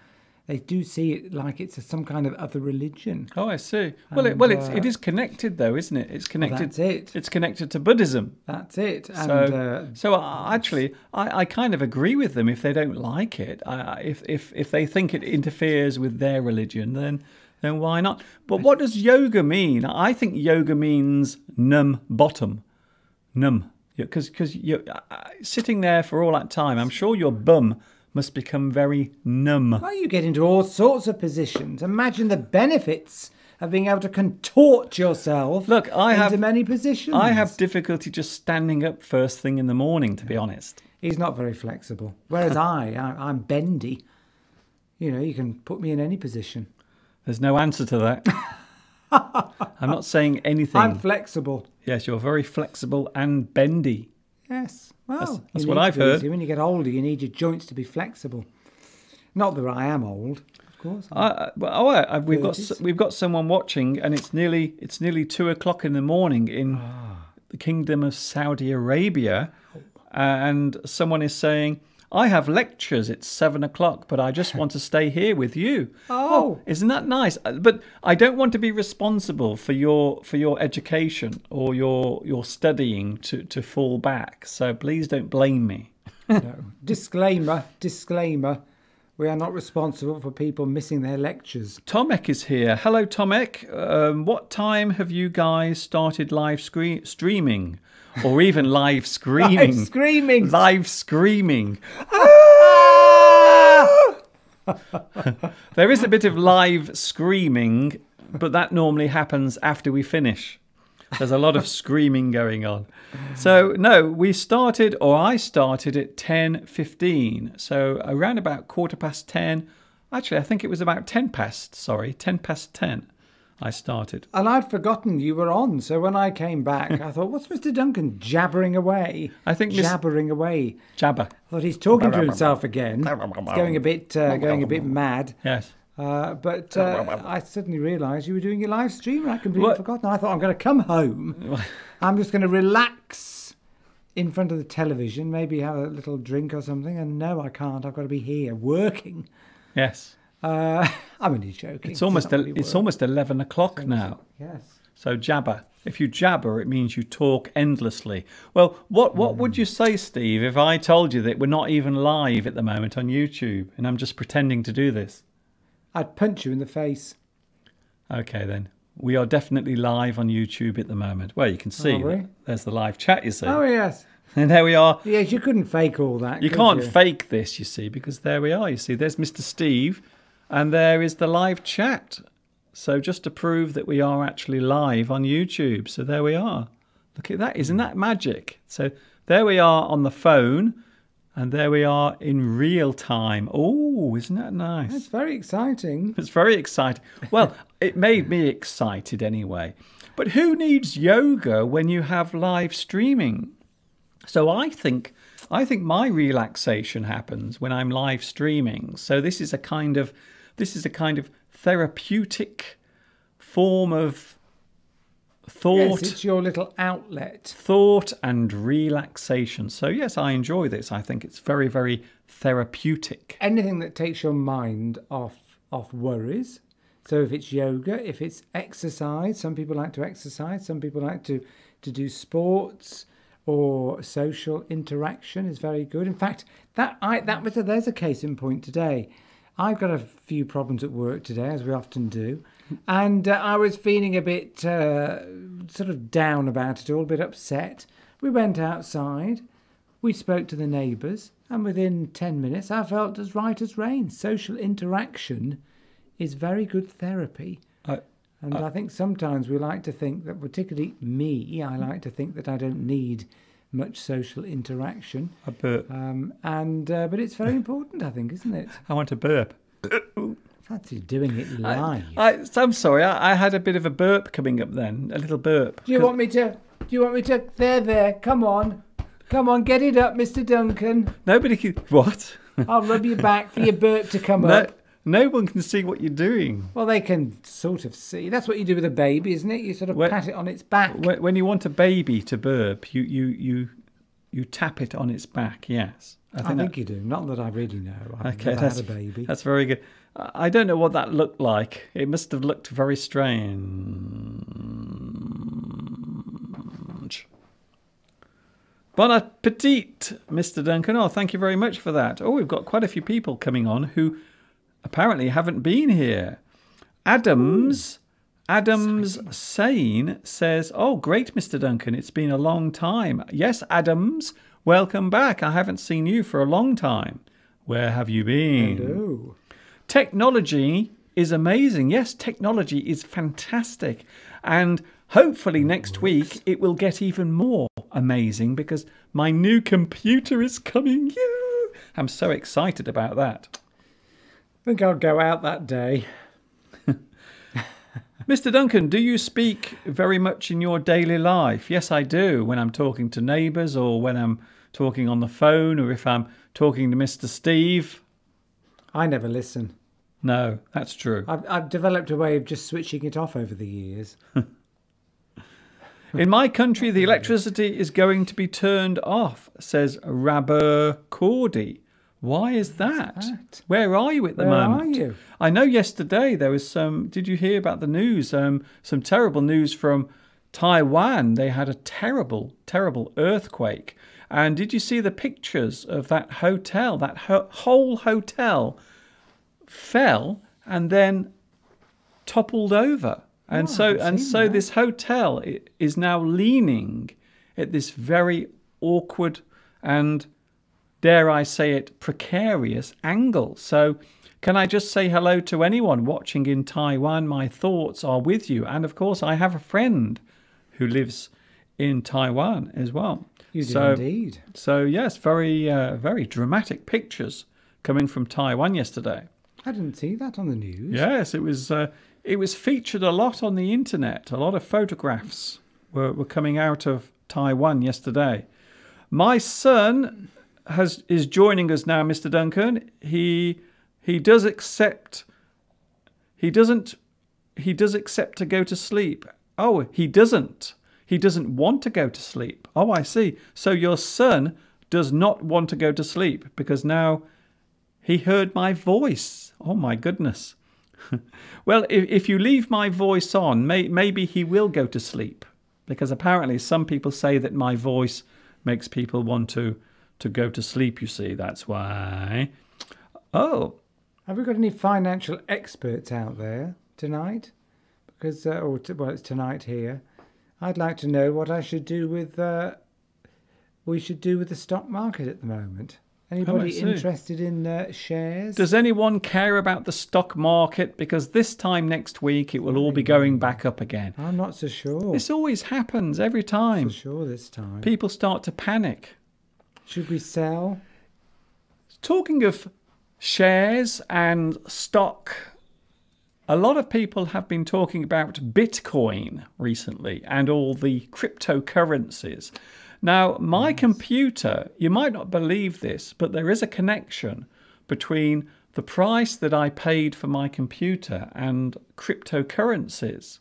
they do see it like it's a, some kind of other religion. Oh, I see. Well, and, it is connected, though, isn't it? It's connected. Well, that's it. It's connected to Buddhism. That's it. And, so actually, I kind of agree with them if they don't like it. If they think it interferes with their religion, then why not? But what does yoga mean? I think yoga means numb bottom, numb. Because you're sitting there for all that time, I'm sure your bum must become very numb. Well, you get into all sorts of positions. Imagine the benefits of being able to contort yourself into many positions. I have difficulty just standing up first thing in the morning, to be honest. He's not very flexible. Whereas I'm bendy. You know, you can put me in any position. There's no answer to that. I'm not saying anything. I'm flexible. Yes, you're very flexible and bendy. Yes. Well, that's what I've heard. When you get older, you need your joints to be flexible. Not that I am old, of course. We've got someone watching, and it's nearly 2 o'clock in the morning in the Kingdom of Saudi Arabia, and someone is saying, I have lectures, it's 7 o'clock, but I just want to stay here with you. Oh, isn't that nice? But I don't want to be responsible for your education or your studying to fall back. So please don't blame me. No. Disclaimer, we are not responsible for people missing their lectures. Tomek is here. Hello, Tomek. What time have you guys started live streaming? Or even live screaming. Live screaming. Live screaming. Ah! There is a bit of live screaming, but that normally happens after we finish. There's a lot of screaming going on. So, no, we started, or I started at 10:15. So, around about 10:15. Actually, I think it was about 10 past 10. I started. And I'd forgotten you were on, so when I came back, I thought, what's Mr. Duncan jabbering away? I think Jabber. I thought he's talking to himself again. He's going a bit mad. Yes. But I suddenly realised you were doing your live stream, and I completely forgotten. I thought, I'm going to come home. I'm just going to relax in front of the television, maybe have a little drink or something. And no, I can't. I've got to be here working. Yes. I'm only joking. It's almost 11 o'clock now. Yes. So jabber. If you jabber, it means you talk endlessly. Well, what would you say, Steve, if I told you that we're not even live at the moment on YouTube and I'm just pretending to do this? I'd punch you in the face. Okay, then. We are definitely live on YouTube at the moment. Well, you can see. There's the live chat, you see. Oh, yes. And there we are. Yes, you couldn't fake all that. You can't fake this, you see, because there we are. You see, there's Mr. Steve. And there is the live chat. So just to prove that we are actually live on YouTube. So there we are. Look at that. Isn't that magic? So there we are on the phone. And there we are in real time. Oh, isn't that nice? That's very exciting. It's very exciting. Well, it made me excited anyway. But who needs yoga when you have live streaming? So I think my relaxation happens when I'm live streaming. So this is a kind of... This is a kind of therapeutic form of thought. Yes, it's your little outlet. Thought and relaxation. So, yes, I enjoy this. I think it's very, very therapeutic. Anything that takes your mind off worries. So if it's yoga, if it's exercise, some people like to exercise, some people like to do sports, or social interaction is very good. In fact, there's a case in point today. I've got a few problems at work today, as we often do, and I was feeling a bit sort of down about it all, a bit upset. We went outside, we spoke to the neighbours, and within 10 minutes I felt as right as rain. Social interaction is very good therapy. And I think sometimes we like to think that, particularly me, I like to think that I don't need much social interaction. A burp. But it's very important, I think, isn't it? I want to burp. Fancy doing it live. I'm sorry, I had a bit of a burp coming up then, a little burp. Do you want me to? There, come on. Come on, get it up, Mr. Duncan. Nobody can... What? I'll rub your back for your burp to come up. No one can see what you're doing. Well, they can sort of see. That's what you do with a baby, isn't it? You sort of pat it on its back. When you want a baby to burp, you tap it on its back, yes. I think you do. Not that I really know. I've never had a baby. That's very good. I don't know what that looked like. It must have looked very strange. Bon appetit, Mr. Duncan. Oh, thank you very much for that. Oh, we've got quite a few people coming on who apparently haven't been here. Adams... Ooh. Adams Sane says, oh, great, Mr. Duncan. It's been a long time. Yes, Adams, welcome back. I haven't seen you for a long time. Where have you been? Hello. Technology is amazing. Yes, technology is fantastic. And hopefully next week it will get even more amazing because my new computer is coming. I'm so excited about that. I think I'll go out that day. Mr. Duncan, do you speak very much in your daily life? Yes, I do. When I'm talking to neighbours or when I'm talking on the phone or if I'm talking to Mr. Steve. I never listen. No, that's true. I've developed a way of just switching it off over the years. In my country, the electricity is going to be turned off, says Rabur Cordy. Why is that? Where are you at the moment? Where are you? I know yesterday there was some... Did you hear about the news? Some terrible news from Taiwan. They had a terrible, terrible earthquake. And did you see the pictures of that hotel? That whole hotel fell and then toppled over. And so this hotel is now leaning at this very awkward and... dare I say it, precarious angle. So can I just say hello to anyone watching in Taiwan? My thoughts are with you. And of course, I have a friend who lives in Taiwan as well. You do indeed. So yes, very, very dramatic pictures coming from Taiwan yesterday. I didn't see that on the news. Yes, it was featured a lot on the internet. A lot of photographs were coming out of Taiwan yesterday. My son... is joining us now, Mr. Duncan. He does accept to go to sleep. Oh, he doesn't want to go to sleep. Oh, I see. So your son does not want to go to sleep because now he heard my voice. Oh my goodness. Well, if you leave my voice on, maybe he will go to sleep, because apparently some people say that my voice makes people want to go to sleep, you see. That's why. Oh. Have we got any financial experts out there tonight? Because, well, it's tonight here. I'd like to know what I should do with, we should do with the stock market at the moment. Anybody interested in shares? Does anyone care about the stock market? Because this time next week, it will all be going back up again. I'm not so sure. This always happens every time. I'm not so sure this time. People start to panic. Should we sell? Talking of shares and stock, a lot of people have been talking about Bitcoin recently and all the cryptocurrencies. Now, my computer, you might not believe this, but there is a connection between the price that I paid for my computer and cryptocurrencies.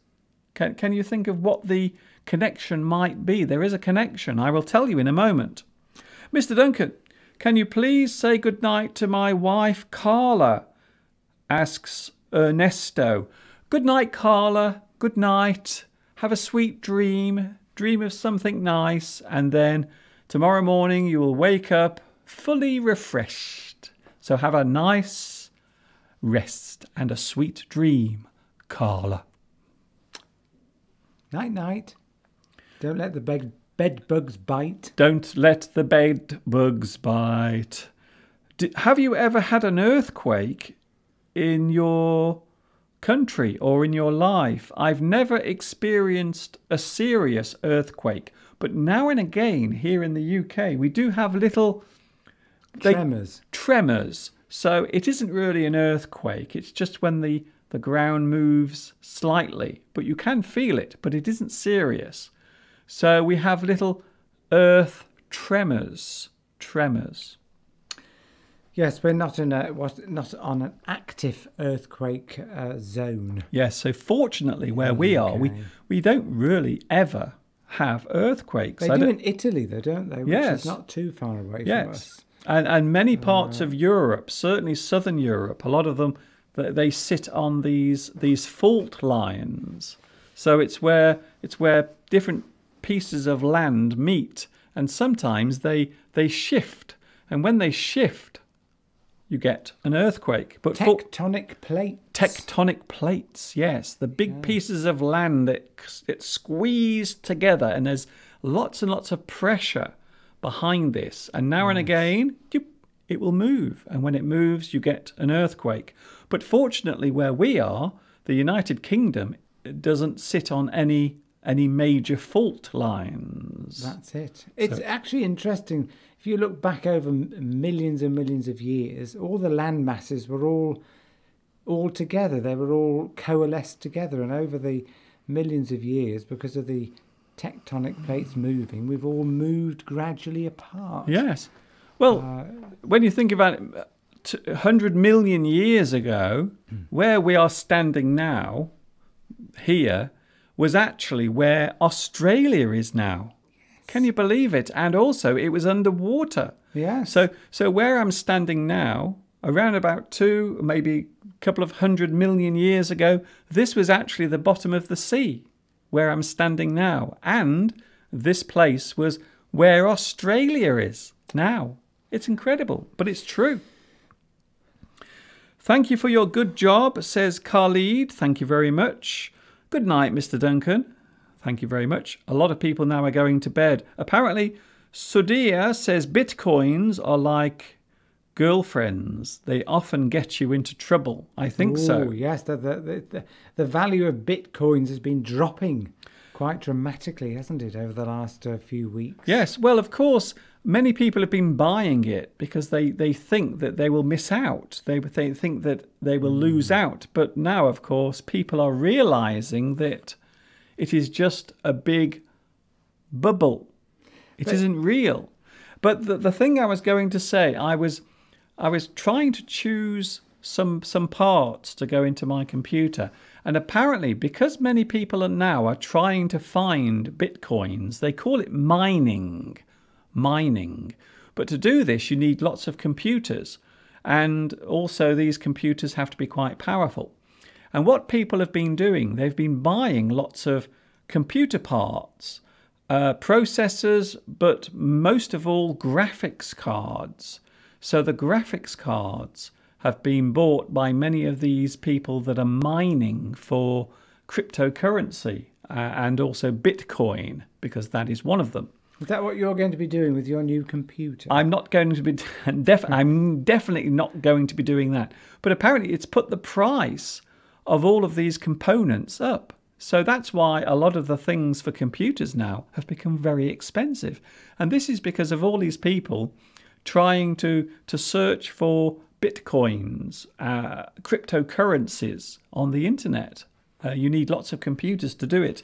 Can you think of what the connection might be? There is a connection. I will tell you in a moment. Mr. Duncan, can you please say goodnight to my wife, Carla? Asks Ernesto. Good night, Carla. Good night. Have a sweet dream. Dream of something nice. And then tomorrow morning you will wake up fully refreshed. So have a nice rest and a sweet dream, Carla. Night, night. Don't let the bed bugs bite. Don't let the bed bugs bite. Have you ever had an earthquake in your country or in your life? I've never experienced a serious earthquake, but now and again here in the UK, we do have little tremors. Tremors. So it isn't really an earthquake. It's just when the ground moves slightly, but you can feel it, but it isn't serious. So we have little earth tremors. Tremors. Yes, we're not on an active earthquake zone. Yes, so fortunately where we are, we don't really ever have earthquakes. They do in Italy though, don't they? Which is not too far away from us. And many parts of Europe, certainly southern Europe, a lot of them, they sit on these fault lines. So it's where different pieces of land meet, and sometimes they shift. And when they shift, you get an earthquake. But tectonic plates. Tectonic plates, yes. The big pieces of land that squeezed together, and there's lots and lots of pressure behind this. And now and again, it will move. And when it moves, you get an earthquake. But fortunately, where we are, the United Kingdom, it doesn't sit on any major fault lines. That's it. It's actually interesting. If you look back over millions and millions of years, all the land masses were all together. They were all coalesced together. And over the millions of years, because of the tectonic plates moving, we've all moved gradually apart. Yes. Well, when you think about it, 100 million years ago, where we are standing now, here, was actually where Australia is now. Can you believe it? And also, it was underwater. Yeah. So where I'm standing now, around about two, maybe a couple of 100 million years ago, this was actually the bottom of the sea, where I'm standing now. And this place was where Australia is now. It's incredible, but it's true. Thank you for your good job, says Khalid. Thank you very much. Good night, Mr. Duncan. Thank you very much. A lot of people now are going to bed. Apparently, Sudia says bitcoins are like girlfriends. They often get you into trouble. I think so. Yes, the value of bitcoins has been dropping quite dramatically, hasn't it, over the last few weeks? Yes. Well, of course, many people have been buying it because they think that they will miss out. They think that they will lose out. But now, of course, people are realizing that it is just a big bubble. It isn't real. But the thing I was going to say, I was trying to choose some parts to go into my computer, and apparently, because many people now are trying to find bitcoins, they call it mining. But to do this, you need lots of computers, and also these computers have to be quite powerful. And what people have been doing, they've been buying lots of computer parts, processors, but most of all graphics cards. So the graphics cards have been bought by many of these people that are mining for cryptocurrency and also Bitcoin, because that is one of them. Is that what you're going to be doing with your new computer? I'm not going to be... I'm definitely not going to be doing that. But apparently it's put the price of all of these components up. So that's why a lot of the things for computers now have become very expensive. And this is because of all these people trying to search for bitcoins, cryptocurrencies on the internet. You need lots of computers to do it.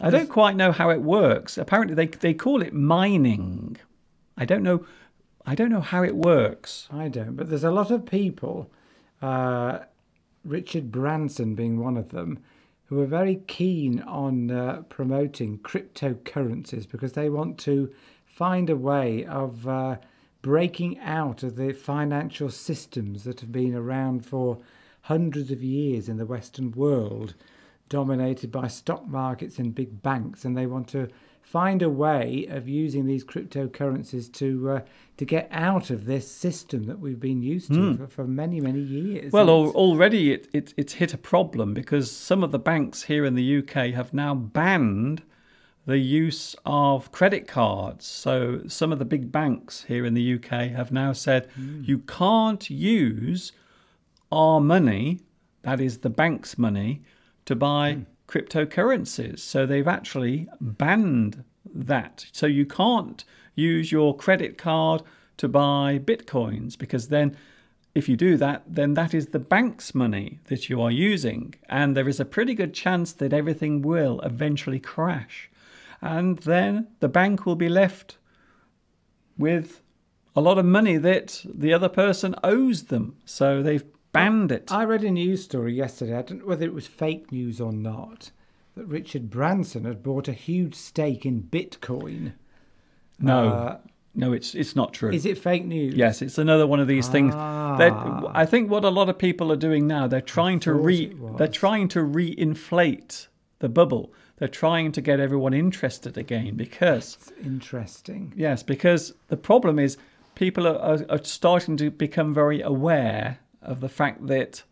I don't quite know how it works. Apparently they call it mining. I don't know how it works. I don't, but there's a lot of people, Richard Branson being one of them, who are very keen on promoting cryptocurrencies because they want to find a way of breaking out of the financial systems that have been around for hundreds of years in the Western world, dominated by stock markets and big banks. And they want to find a way of using these cryptocurrencies to get out of this system that we've been used to for many, many years. Well, already it's hit a problem because some of the banks here in the UK have now banned the use of credit cards. So some of the big banks here in the UK have now said you can't use our money, that is the bank's money, to buy cryptocurrencies. So they've actually banned that. So you can't use your credit card to buy bitcoins, because then if you do that, then that is the bank's money that you are using. And there is a pretty good chance that everything will eventually crash. And then the bank will be left with a lot of money that the other person owes them. So they've banned it. I read a news story yesterday, I don't know whether it was fake news or not, that Richard Branson had bought a huge stake in Bitcoin. No. No, it's not true. Is it fake news? Yes, it's another one of these things. I think what a lot of people are doing now, they're trying to reinflate the bubble. They're trying to get everyone interested again because that's interesting. Yes, because the problem is people are starting to become very aware of the fact that,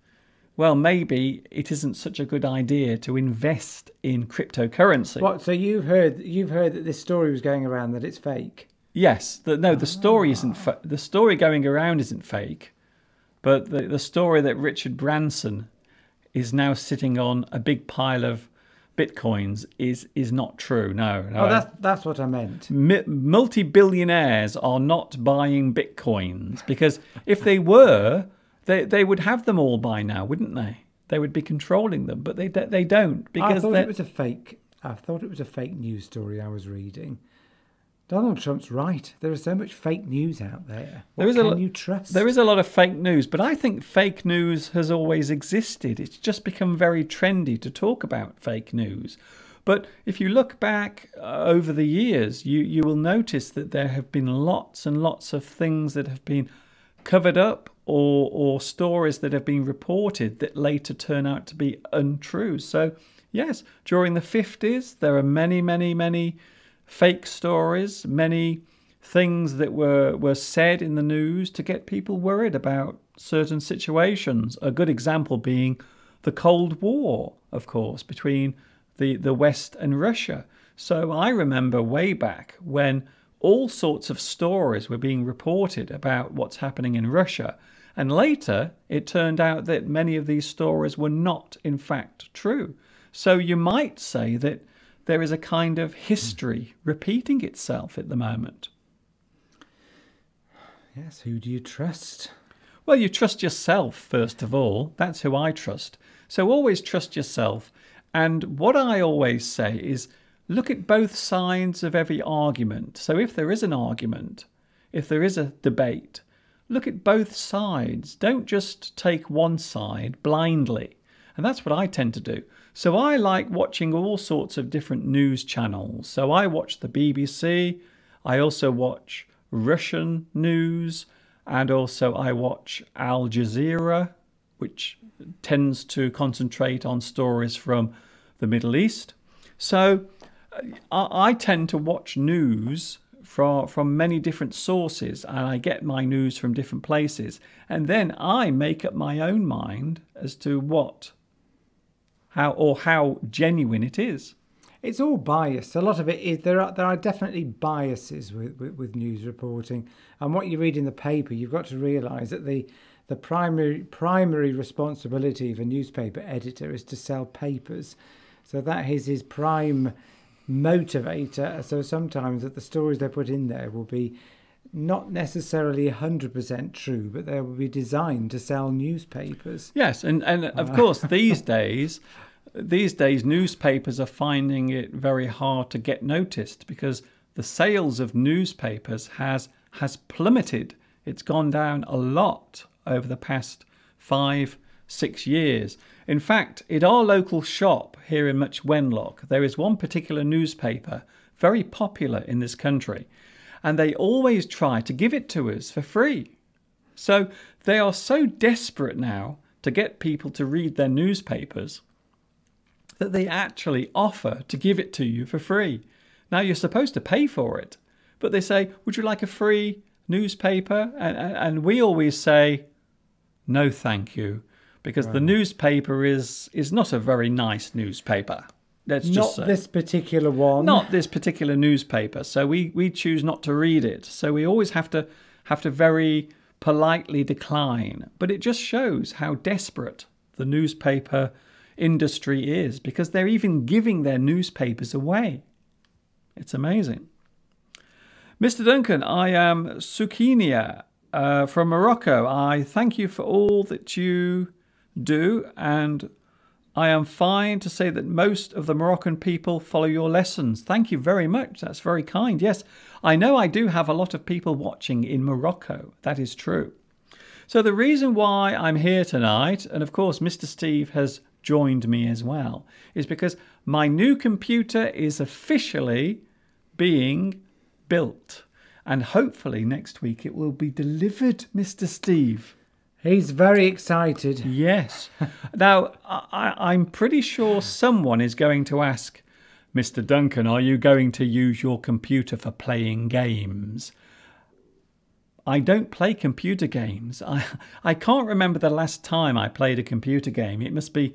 well, maybe it isn't such a good idea to invest in cryptocurrency. What? So you've heard that this story was going around that it's fake. Yes, the story isn't. The story going around isn't fake, but the story that Richard Branson is now sitting on a big pile of bitcoins is not true. No. Oh, that's what I meant. Multi-billionaires are not buying bitcoins because if they were, they would have them all by now, wouldn't they? They would be controlling them, but they don't because I thought it was a fake news story I was reading. Donald Trump's right. There is so much fake news out there. What can you trust? There is a lot of fake news, but I think fake news has always existed. It's just become very trendy to talk about fake news. But if you look back over the years, you will notice that there have been lots and lots of things that have been covered up or stories that have been reported that later turn out to be untrue. So, yes, during the 50s, there are many, many, many fake stories, many things that were said in the news to get people worried about certain situations. A good example being the Cold War, of course, between the West and Russia. So I remember way back when all sorts of stories were being reported about what's happening in Russia. And later, it turned out that many of these stories were not, in fact, true. So you might say that there is a kind of history repeating itself at the moment. Yes, who do you trust? Well, you trust yourself, first of all. That's who I trust. So always trust yourself. And what I always say is look at both sides of every argument. So if there is an argument, if there is a debate, look at both sides. Don't just take one side blindly. And that's what I tend to do. So I like watching all sorts of different news channels. So I watch the BBC, I also watch Russian news, and also I watch Al Jazeera, which tends to concentrate on stories from the Middle East. So I tend to watch news from many different sources, and I get my news from different places. And then I make up my own mind as to how genuine it is. It's all biased. A lot of it is there are definitely biases with news reporting, and what you read in the paper, you've got to realise that the primary responsibility of a newspaper editor is to sell papers, so that is his prime motivator. So sometimes that the stories they put in there will be not necessarily 100% true, but they will be designed to sell newspapers. Yes, and of course these days newspapers are finding it very hard to get noticed because the sales of newspapers has plummeted. It's gone down a lot over the past 5-6 years. In fact, at our local shop here in Much Wenlock, there is one particular newspaper very popular in this country, and they always try to give it to us for free. So they are so desperate now to get people to read their newspapers that they actually offer to give it to you for free. Now, you're supposed to pay for it, but they say, would you like a free newspaper? And we always say, no, thank you, because the newspaper is not a very nice newspaper. Let's just say. Not this particular one. Not this particular newspaper. So we choose not to read it. So we always have to very politely decline. But it just shows how desperate the newspaper industry is because they're even giving their newspapers away. It's amazing. Mr. Duncan, I am Sukinia from Morocco. I thank you for all that you do, and I am fine to say that most of the Moroccan people follow your lessons. Thank you very much. That's very kind. Yes, I know I do have a lot of people watching in Morocco. That is true. So the reason why I'm here tonight, and of course Mr. Steve has joined me as well, is because my new computer is officially being built. and hopefully next week it will be delivered, Mr. Steve. He's very excited. Yes. Now, I'm pretty sure someone is going to ask, Mr. Duncan, are you going to use your computer for playing games? I don't play computer games. I can't remember the last time I played a computer game. It must be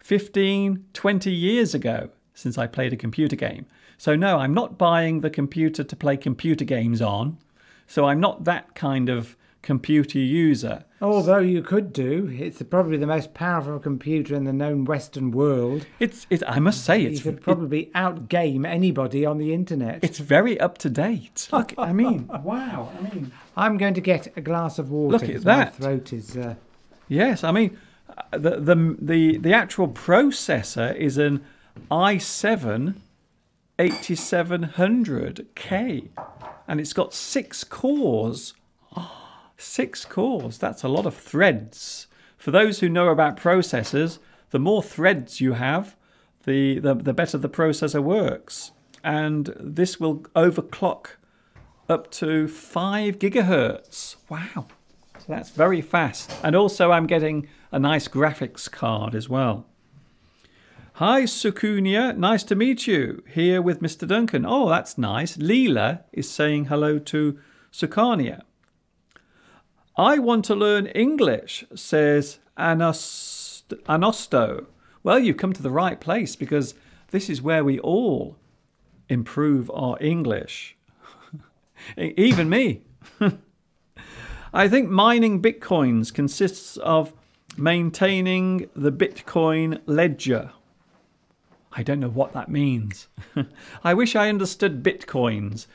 15, 20 years ago since I played a computer game. So no, I'm not buying the computer to play computer games on. So I'm not that kind of computer user. Although you could do. It's probably the most powerful computer in the known Western world. I must say, it's... You could probably outgame anybody on the internet. It's very up to date. Look, I mean, wow. I mean, I'm going to get a glass of water. Look at that. My throat is... Yes, I mean, the actual processor is an i7-8700K, and it's got 6 cores. 6 cores, that's a lot of threads. For those who know about processors, the more threads you have, the better the processor works. And this will overclock up to 5 gigahertz. Wow, so that's very fast. And also I'm getting a nice graphics card as well. Hi Sukunia, nice to meet you. Here with Mr. Duncan. Oh, that's nice. Leela is saying hello to Sukania. I want to learn English, says Anosto. Well, you've come to the right place because this is where we all improve our English. Even me. I think mining bitcoins consists of maintaining the Bitcoin ledger. I don't know what that means. I wish I understood bitcoins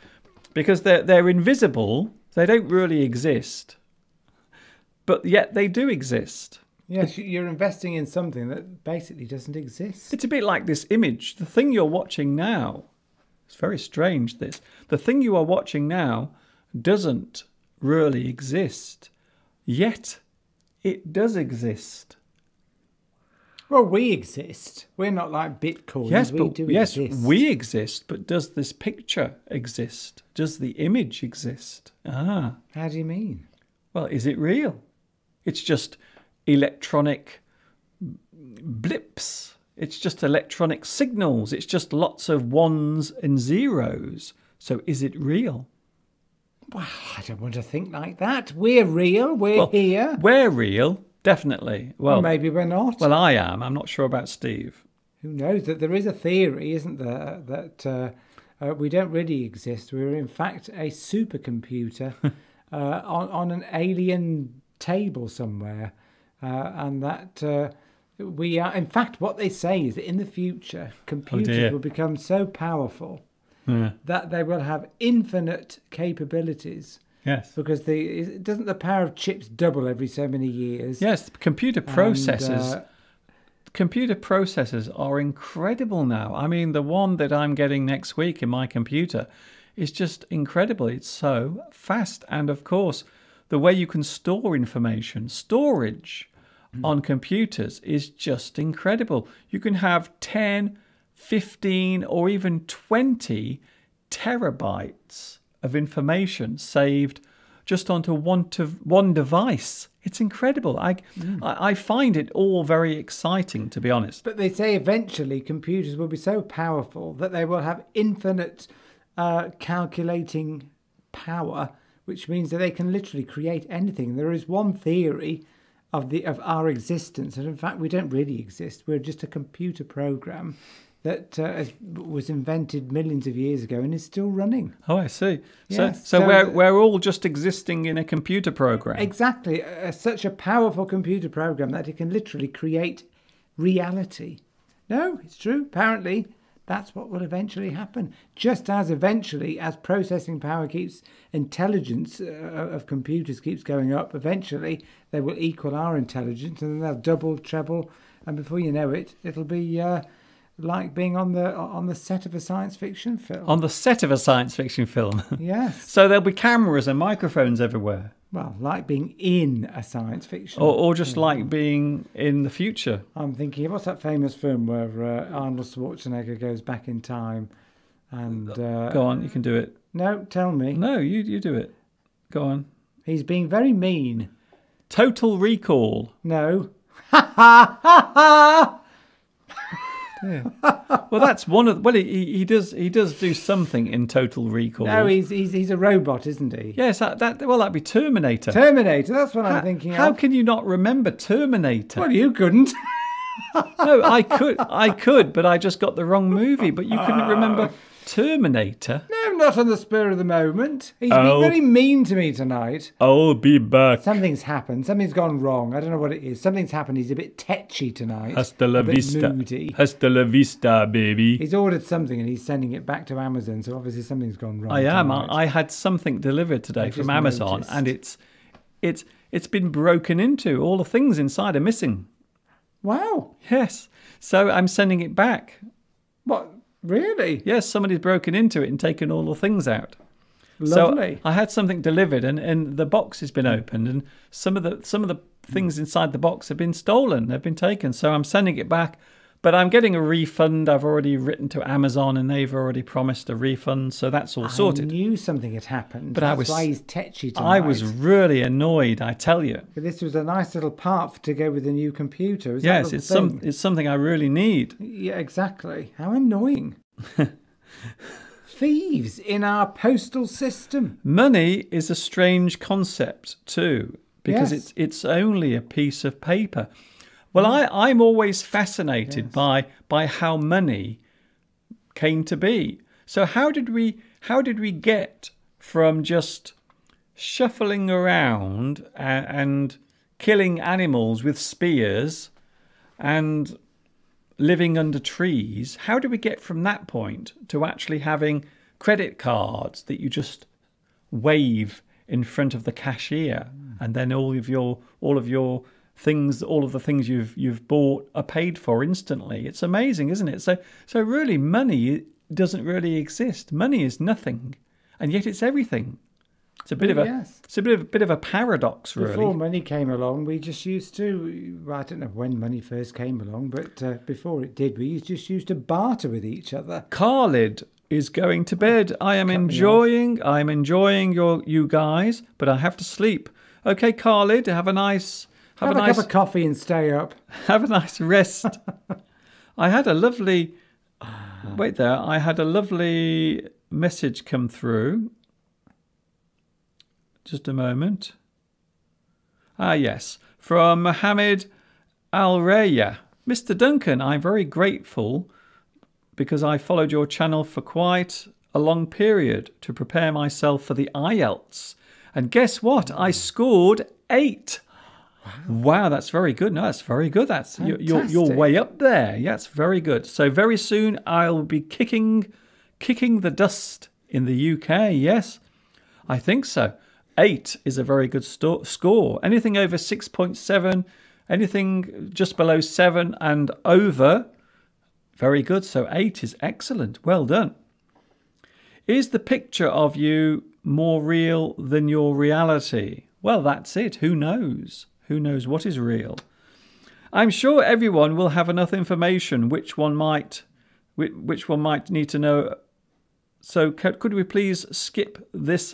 because they're invisible. They don't really exist. But yet they do exist. Yes, you're investing in something that basically doesn't exist. It's a bit like this image. The thing you're watching now, it's very strange this, the thing you are watching now doesn't really exist, yet it does exist. Well, we exist. We're not like Bitcoin. Yes, we exist. We exist, but does this picture exist? Does the image exist? Ah. How do you mean? Well, is it real? It's just electronic blips. It's just electronic signals. It's just lots of ones and zeros. So is it real? Well, I don't want to think like that. We're real. We're here. We're real, definitely. Well, maybe we're not. Well, I am. I'm not sure about Steve. Who knows? That there is a theory, isn't there, that we don't really exist. We're in fact a supercomputer on an alien table somewhere, and that we are, in fact, what they say is that in the future computers will become so powerful that they will have infinite capabilities. Yes, because doesn't the power of chips double every so many years? Yes, computer processors are incredible now. I mean, the one that I'm getting next week in my computer, it's just incredible. It's so fast. And of course, the way you can store information, storage on computers is just incredible. You can have 10, 15, or even 20 terabytes of information saved just onto one device. It's incredible. I find it all very exciting, to be honest. But they say eventually computers will be so powerful that they will have infinite calculating power, which means that they can literally create anything. There is one theory of our existence, and in fact we don't really exist. We're just a computer program that was invented millions of years ago and is still running. Oh, I see. Yes. So we're all just existing in a computer program. Exactly. Such a powerful computer program that it can literally create reality. No, it's true. Apparently that's what will eventually happen. Just as eventually, as processing power keeps, intelligence of computers keeps going up, eventually they will equal our intelligence, and then they'll double, treble, and before you know it, it'll be like being on the set of a science fiction film. On the set of a science fiction film. Yes. So there'll be cameras and microphones everywhere. Well, like being in a science fiction. Or just like being in the future. I'm thinking, what's that famous film where Arnold Schwarzenegger goes back in time and... Go on, you can do it. No, tell me. No, you do it. Go on. He's being very mean. Total Recall. No. Ha ha ha ha. Well, that's one of. Well, he does do something in Total Recall. No, he's a robot, isn't he? Yes, that'd be Terminator. Terminator. That's what I'm thinking. How can you not remember Terminator? Well, you couldn't. No, I could, but I just got the wrong movie. But you couldn't remember Terminator? No, not on the spur of the moment. He's been very mean to me tonight. I'll be back. Something's happened. Something's gone wrong. I don't know what it is. Something's happened. He's a bit tetchy tonight. Hasta la vista. Moody. Hasta la vista, baby. He's ordered something and he's sending it back to Amazon. So obviously something's gone wrong. I had something delivered today from Amazon, and it's been broken into. All the things inside are missing. Wow. Yes. So I'm sending it back. What? Really? Yes. Somebody's broken into it and taken all the things out. Lovely. So I had something delivered, and the box has been opened, and some of the things inside the box have been stolen. They've been taken. So I'm sending it back, but I'm getting a refund. I've already written to Amazon, and they've already promised a refund. So that's all sorted. I knew something had happened. But that's why he's tetchy tonight. I was really annoyed, I tell you. But this was a nice little part to go with the new computer. Is yes, that it's thing? It's something I really need. Yeah, exactly. How annoying. Thieves in our postal system. Money is a strange concept too, because it's only a piece of paper. Well, I'm always fascinated by how money came to be. So how did we get from just shuffling around and killing animals with spears and living under trees? How did we get from that point to actually having credit cards that you just wave in front of the cashier, and then all of your things, all of the things you've bought are paid for instantly? It's amazing, isn't it? So really, money doesn't really exist. Money is nothing, and yet it's everything. It's a bit of a paradox, really. Before money came along, we just used to. Well, I don't know when money first came along, but before it did, we just used to barter with each other. Khalid is going to bed. I'm enjoying you guys, but I have to sleep. Okay, Khalid, have a nice. Have a cup of coffee and stay up. Have a nice rest. I had a lovely... Wait there. I had a lovely message come through. Just a moment. Ah, yes. From Mohammed Al-Raya. Mr. Duncan, I'm very grateful because I followed your channel for quite a long period to prepare myself for the IELTS. And guess what? I scored 8. Wow, that's very good. No, that's very good. That's you're way up there. Yeah, that's very good. So very soon I'll be kicking the dust in the UK. Yes, I think so. 8 is a very good score. Anything over 6.7, anything just below 7 and over, very good. So 8 is excellent. Well done. Is the picture of you more real than your reality? Well, that's it. Who knows? Who knows what is real? I'm sure everyone will have enough information which one might need to know. So could we please skip this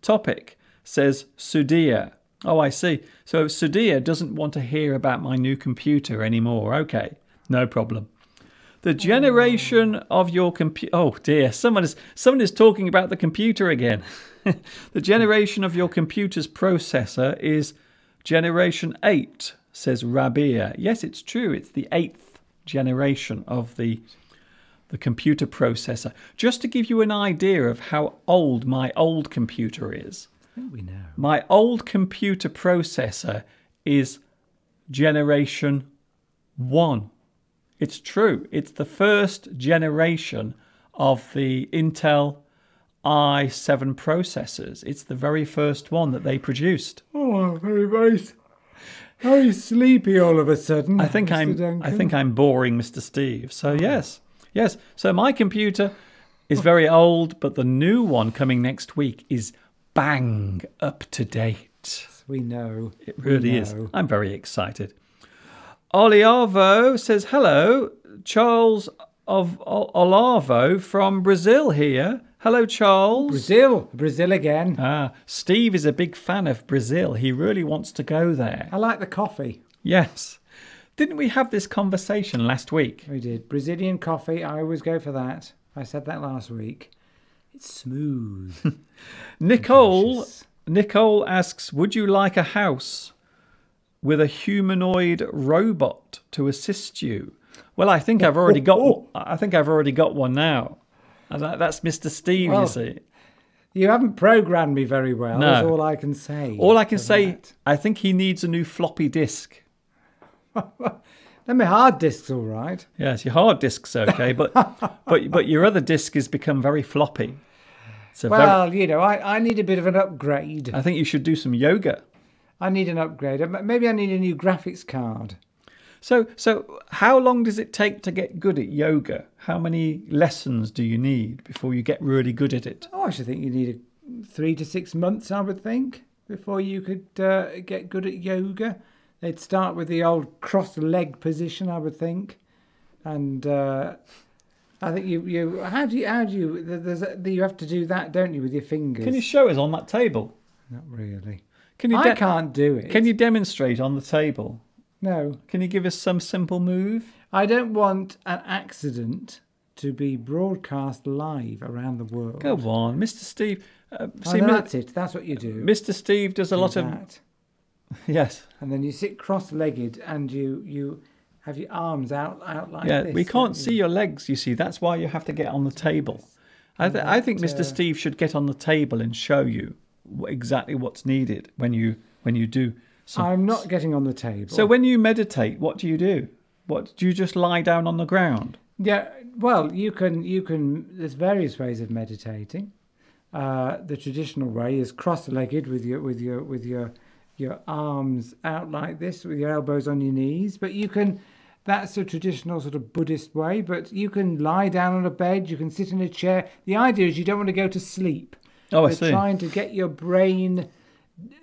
topic, says Sudhir. Oh, I see. So Sudhir doesn't want to hear about my new computer anymore. Okay, no problem. The generation of your computer... Oh dear, someone is talking about the computer again. The generation of your computer's processor is... Generation 8, says Rabia. Yes, it's true. It's the 8th generation of the computer processor. Just to give you an idea of how old my old computer is. I think we know. My old computer processor is Generation 1. It's true. It's the first generation of the Intel i7 processors. It's the very first one that they produced. Oh, I'm very sleepy all of a sudden. I think I'm boring Mr. Steve. So yes. So my computer is very old, but the new one coming next week is bang up to date. We know. It really is. I'm very excited. Oliavo says hello, Charles of Olavo from Brazil here. Hello, Charles. Brazil. Brazil again. Steve is a big fan of Brazil. He really wants to go there. I like the coffee. Yes. Didn't we have this conversation last week? We did. Brazilian coffee. I always go for that. I said that last week. It's smooth. Nicole asks, would you like a house with a humanoid robot to assist you? Well, I think I've already got. I think I've already got one now. That's Mr. Steve, well, you see. You haven't programmed me very well, no. That's all I can say. All I can say, I think he needs a new floppy disk. Then my hard disk's all right. Yes, your hard disk's okay, but your other disk has become very floppy. So well, you know, I need a bit of an upgrade. I think you should do some yoga. I need an upgrade. Maybe I need a new graphics card. So how long does it take to get good at yoga? How many lessons do you need before you get really good at it? Oh, I should think you need 3 to 6 months, I would think, before you could get good at yoga. They'd start with the old cross-leg position, I would think. And I think you have to do that, don't you, with your fingers? Can you show us on that table? Not really. Can you I can't do it. Can you demonstrate on the table? No. Can you give us some simple move? I don't want an accident to be broadcast live around the world. Go on, Mr. Steve. That's it. That's what you do. Mr. Steve does a lot of that. Yes. And then you sit cross-legged and you have your arms out like this. Yeah, we can't see your legs, you see. That's why you have to get on the table. Yes. I think Mr. Steve should get on the table and show you exactly what's needed when you do. So, I'm not getting on the table. So when you meditate, what do you do? What do you just lie down on the ground? Yeah, well, you can. There's various ways of meditating. The traditional way is cross-legged with your arms out like this, with your elbows on your knees. But you can. That's a traditional sort of Buddhist way. But you can lie down on a bed. You can sit in a chair. The idea is you don't want to go to sleep. Oh, I see. You're trying to get your brain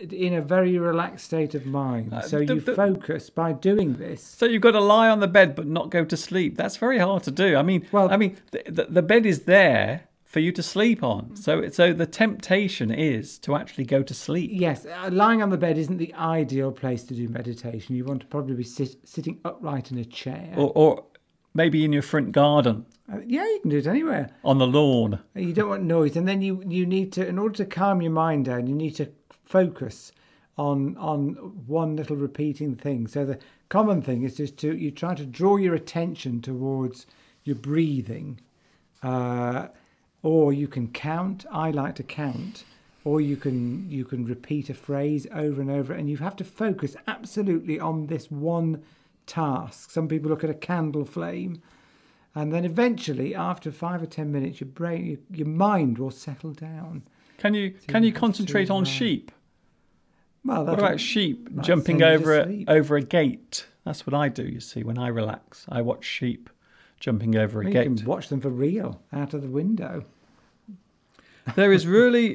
in a very relaxed state of mind, so you focus by doing this. So you've got to lie on the bed but not go to sleep. That's very hard to do. I mean the bed is there for you to sleep on, so the temptation is to actually go to sleep. Yes, lying on the bed isn't the ideal place to do meditation. You want to probably be sitting upright in a chair, or maybe in your front garden. Yeah, you can do it anywhere. On the lawn. You don't want noise. And then you need to, in order to calm your mind down, you need to focus on one little repeating thing. So the common thing is just you try to draw your attention towards your breathing. Or you can count. I like to count. Or you can repeat a phrase over and over. And you have to focus absolutely on this one task. Some people look at a candle flame, and then eventually, after 5 or 10 minutes, your mind will settle down. Can you concentrate on sheep? Well, what about sheep jumping over a gate? That's what I do. You see, when I relax, I watch sheep jumping over a gate. You can watch them for real out of the window. There is really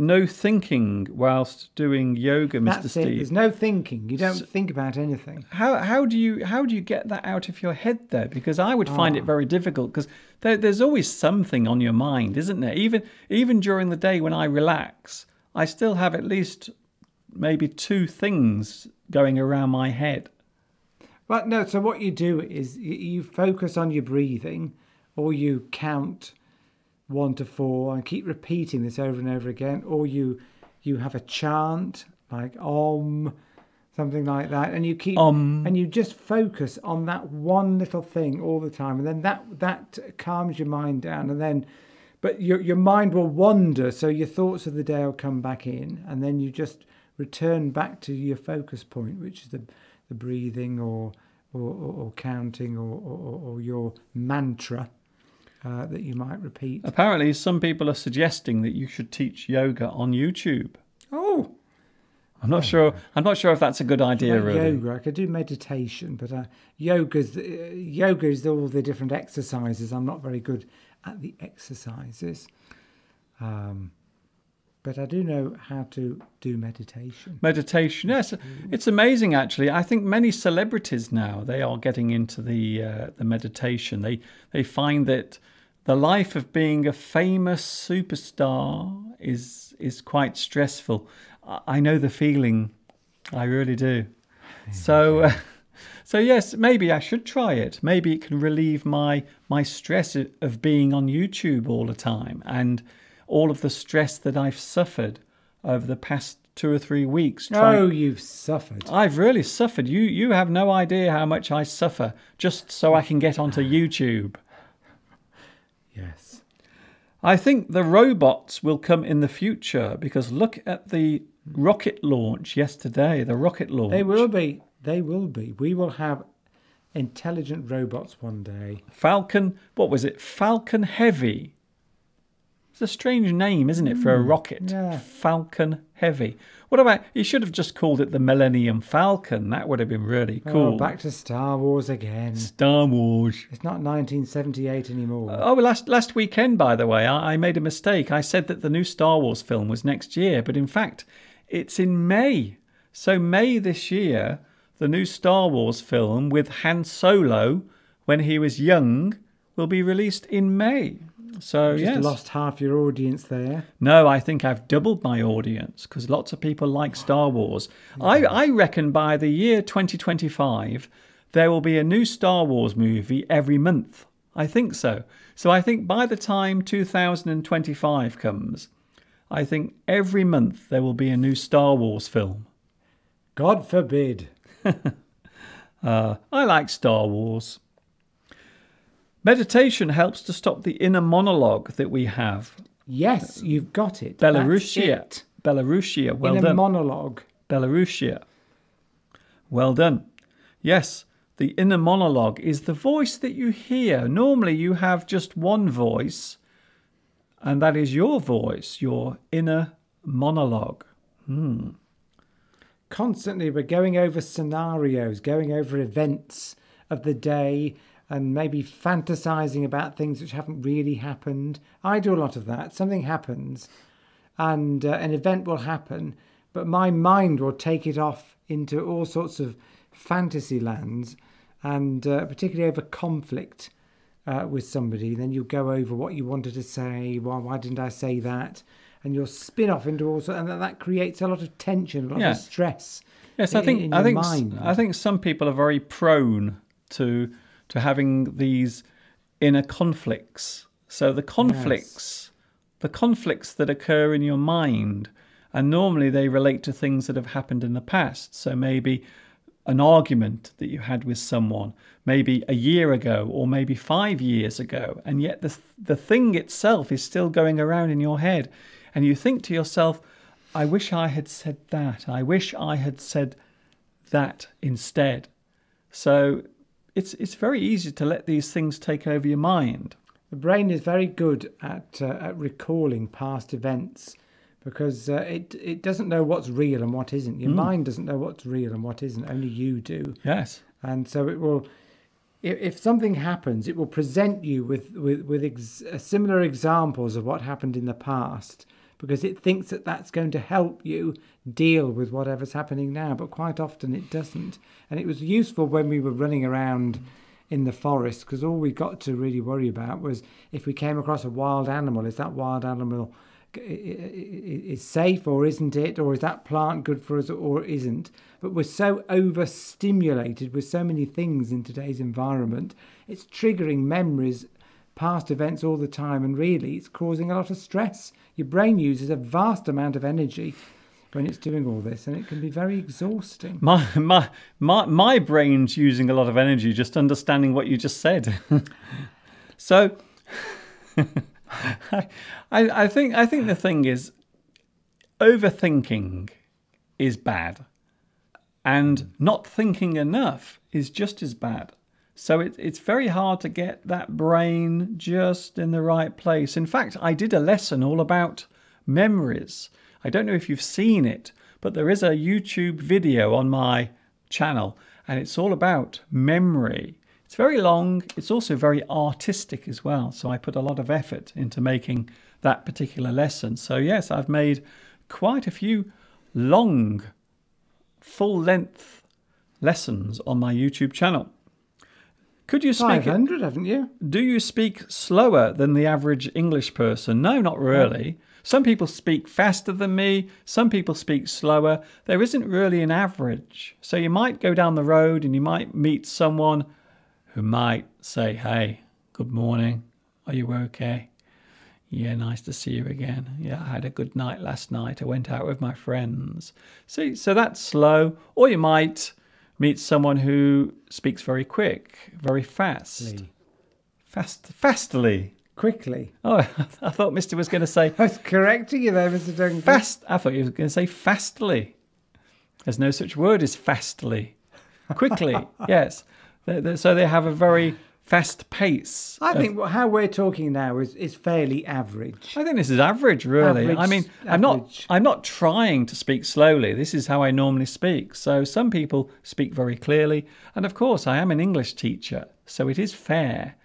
no thinking whilst doing yoga, Mr. Steve. There's no thinking. You don't think about anything. How do you get that out of your head though? Because I would find it very difficult, because there's always something on your mind, isn't there? Even during the day when I relax, I still have at least maybe 2 things going around my head. Well, no. So what you do is you focus on your breathing, or you count 1 to 4 and keep repeating this over and over again, or you have a chant like Om, something like that, and you keep and you just focus on that one little thing all the time, and then that calms your mind down, and then but your mind will wander, so your thoughts of the day will come back in, and then you just return back to your focus point, which is the breathing or counting or your mantra that you might repeat. Apparently, some people are suggesting that you should teach yoga on YouTube. Oh, I'm not sure. I'm not sure if that's a good idea. Really, yoga. I could do meditation, but yoga is all the different exercises. I'm not very good at the exercises, but I do know how to do meditation. Meditation, yes, it's amazing actually. I think many celebrities now, they are getting into the meditation. They find that The life of being a famous superstar is quite stressful. I know the feeling. I really do. So, so yes, maybe I should try it. Maybe it can relieve my stress of being on YouTube all the time and all of the stress that I've suffered over the past 2 or 3 weeks. Oh, you've suffered. I've really suffered. You have no idea how much I suffer just so I can get onto YouTube. Yes. I think the robots will come in the future, because look at the rocket launch yesterday, the rocket launch. They will be. They will be. We will have intelligent robots one day. Falcon, what was it? Falcon Heavy. It's a strange name, isn't it, for a rocket? Yeah. Falcon Heavy. What about, you should have just called it the Millennium Falcon. That would have been really cool. Oh, back to Star Wars again. Star Wars. It's not 1978 anymore. Oh, last weekend, by the way, I made a mistake. I said that the new Star Wars film was next year, but in fact, it's in May. So May this year, the new Star Wars film with Han Solo, when he was young, will be released in May. So you just lost half your audience there. No, I think I've doubled my audience, because lots of people like Star Wars. Yeah. I reckon by the year 2025, there will be a new Star Wars movie every month. I think so. So I think by the time 2025 comes, I think every month there will be a new Star Wars film. God forbid. I like Star Wars. Meditation helps to stop the inner monologue that we have. Yes, you've got it. Belarusia. It. Belarusia, well done. Inner monologue. Belarusia. Well done. Yes, the inner monologue is the voice that you hear. Normally you have just one voice, and that is your voice, your inner monologue. Hmm. Constantly we're going over scenarios, going over events of the day, and maybe fantasizing about things which haven't really happened. I do a lot of that. Something happens and an event will happen, but my mind will take it off into all sorts of fantasy lands, and particularly over conflict with somebody. Then you'll go over what you wanted to say, why didn't I say that? And you'll spin off into all sorts, and that creates a lot of tension, a lot of stress. Yes, I think some people are very prone to having these inner conflicts. So the conflicts that occur in your mind, and normally they relate to things that have happened in the past. So maybe an argument that you had with someone, maybe a year ago or maybe 5 years ago, and yet the thing itself is still going around in your head. And you think to yourself, I wish I had said that. I wish I had said that instead. So it's very easy to let these things take over your mind. The brain is very good at recalling past events, because it doesn't know what's real and what isn't. Your mind doesn't know what's real and what isn't. Only you do. Yes. And so it will, if something happens, it will present you with similar examples of what happened in the past, because it thinks that that's going to help you deal with whatever's happening now, but quite often it doesn't. And it was useful when we were running around in the forest, because all we got to really worry about was if we came across a wild animal, is that wild animal is safe or isn't it? Or is that plant good for us or isn't? But we're so overstimulated with so many things in today's environment, it's triggering memories, past events all the time, and really it's causing a lot of stress. Your brain uses a vast amount of energy when it's doing all this, and it can be very exhausting. My brain's using a lot of energy just understanding what you just said. So I think the thing is, overthinking is bad, and not thinking enough is just as bad. So it's very hard to get that brain just in the right place. In fact, I did a lesson all about memories. I don't know if you've seen it, but there is a YouTube video on my channel, and it's all about memory. It's very long. It's also very artistic as well. So I put a lot of effort into making that particular lesson. So yes, I've made quite a few long, full-length lessons on my YouTube channel. Could you speak 500, haven't you? Do you speak slower than the average English person? No, not really. Some people speak faster than me. Some people speak slower. There isn't really an average. So you might go down the road and you might meet someone who might say, hey, good morning. Are you okay? Yeah, nice to see you again. Yeah, I had a good night last night. I went out with my friends. See, so that's slow. Or you might meet someone who speaks very quick, very fast. Fastly. Quickly. Oh, I thought Mr. was going to say... I was correcting you there, Mr. Duncan. Fast. I thought you were going to say fastly. There's no such word as fastly. Quickly, yes. So they have a very fast pace. I think how we're talking now is fairly average. I think this is average, really. Average, I mean, average. I'm not trying to speak slowly. This is how I normally speak. So some people speak very clearly. And of course, I am an English teacher. So it is fair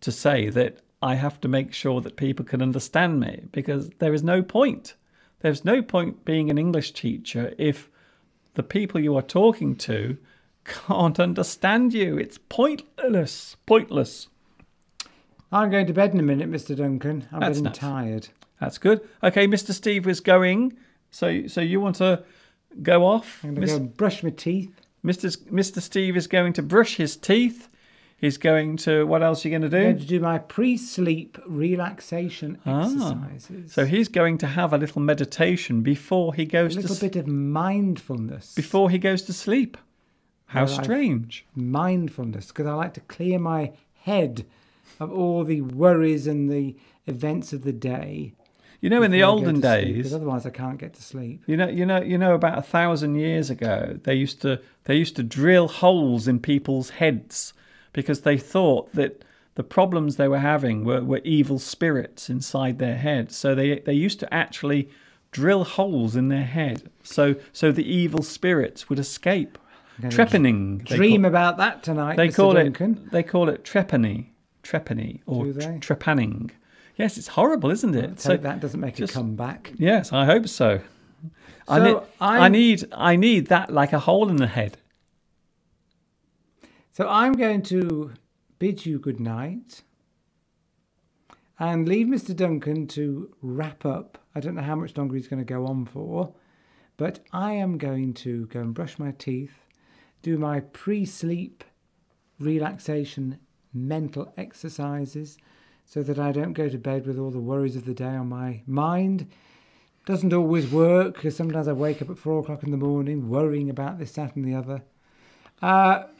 to say that I have to make sure that people can understand me, because there is no point. There's no point being an English teacher if the people you are talking to can't understand you. It's pointless. Pointless. I'm going to bed in a minute, Mr. Duncan. I'm getting tired. That's good. Okay, Mr. Steve was going. So you want to go off? I'm going to go and brush my teeth. Mr. Steve is going to brush his teeth. He's going to, what else are you going to do? I'm going to do my pre-sleep relaxation exercises. So he's going to have a little meditation before he goes to sleep. A little bit of mindfulness. Before he goes to sleep. How strange. Mindfulness, because I like to clear my head of all the worries and the events of the day. You know, in the olden days, because otherwise I can't get to sleep. You know, about 1,000 years ago, they used to drill holes in people's heads, because they thought that the problems they were having were evil spirits inside their head. So they used to actually drill holes in their head so the evil spirits would escape. Trepanning. Dream about that tonight, Mr. Duncan. They call it trepanning. Trepanning or trepanning. Yes, it's horrible, isn't it? So that doesn't make a comeback. Yes, I hope so. I need that like a hole in the head. So I'm going to bid you good night and leave Mr. Duncan to wrap up. I don't know how much longer he's going to go on for, but I am going to go and brush my teeth, do my pre-sleep relaxation mental exercises so that I don't go to bed with all the worries of the day on my mind. Doesn't always work, because sometimes I wake up at 4 o'clock in the morning worrying about this, that and the other.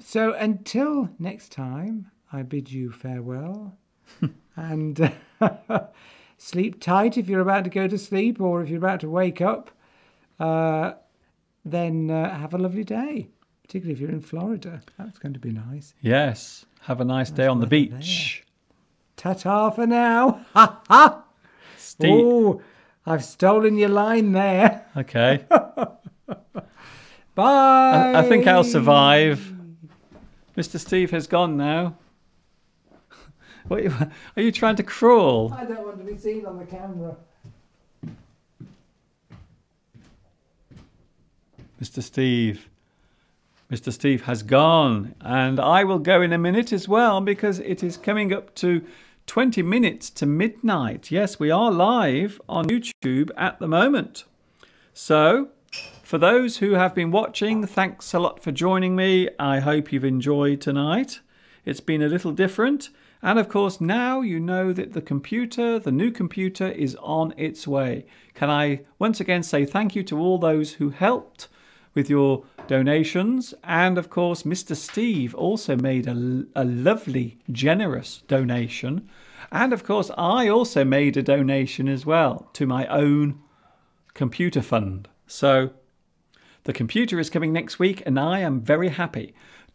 So until next time, I bid you farewell and sleep tight if you're about to go to sleep, or if you're about to wake up, then have a lovely day, particularly if you're in Florida. That's going to be nice. Yes. Have a nice day on the beach. Ta-ta for now. Ha ha. Steve. Oh, I've stolen your line there. Okay. Bye. I think I'll survive. Mr. Steve has gone now. What are you trying to crawl? I don't want to be seen on the camera. Mr. Steve. Mr. Steve has gone. And I will go in a minute as well, because it is coming up to 20 minutes to midnight. Yes, we are live on YouTube at the moment. So... for those who have been watching, thanks a lot for joining me. I hope you've enjoyed tonight. It's been a little different. And of course, now you know that the new computer is on its way. Can I once again say thank you to all those who helped with your donations. And of course, Mr. Steve also made a lovely, generous donation. And of course, I also made a donation as well to my own computer fund. So... the computer is coming next week and I am very happy.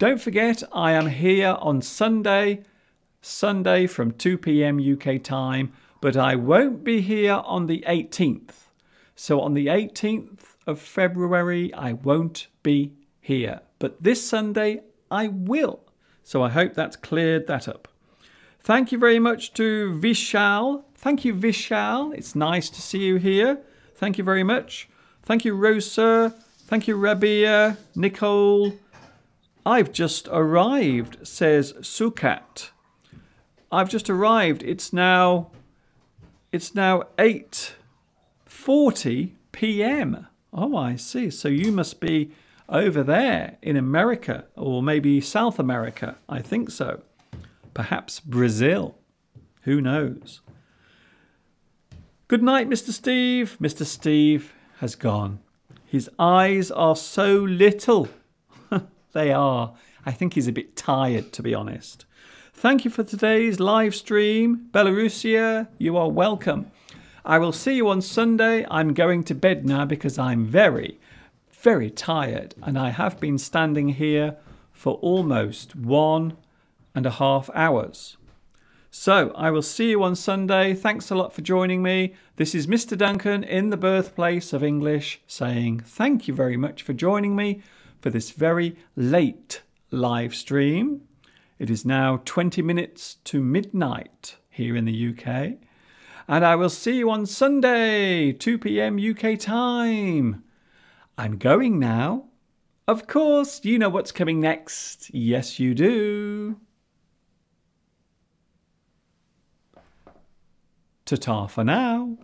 Don't forget, I am here on Sunday from 2 p.m. UK time, but I won't be here on the 18th. So on the 18th of February, I won't be here. But this Sunday, I will. So I hope that's cleared that up. Thank you very much to Vishal. Thank you, Vishal. It's nice to see you here. Thank you very much. Thank you, Rosa. Thank you, Rabia, Nicole, I've just arrived, says Sukat. I've just arrived. It's now 8:40 p.m. Oh, I see. So you must be over there in America, or maybe South America. I think so. Perhaps Brazil. Who knows? Good night, Mr. Steve. Mr. Steve has gone. His eyes are so little. They are. I think he's a bit tired, to be honest. Thank you for today's live stream. Belarusia, you are welcome. I will see you on Sunday. I'm going to bed now because I'm very, very tired. And I have been standing here for almost 1.5 hours. So I will see you on Sunday. Thanks a lot for joining me. This is Mr. Duncan in the birthplace of English saying thank you very much for joining me for this very late live stream. It is now 20 minutes to midnight here in the UK. And I will see you on Sunday, 2 p.m. UK time. I'm going now. Of course, you know what's coming next. Yes, you do. Ta-ta for now.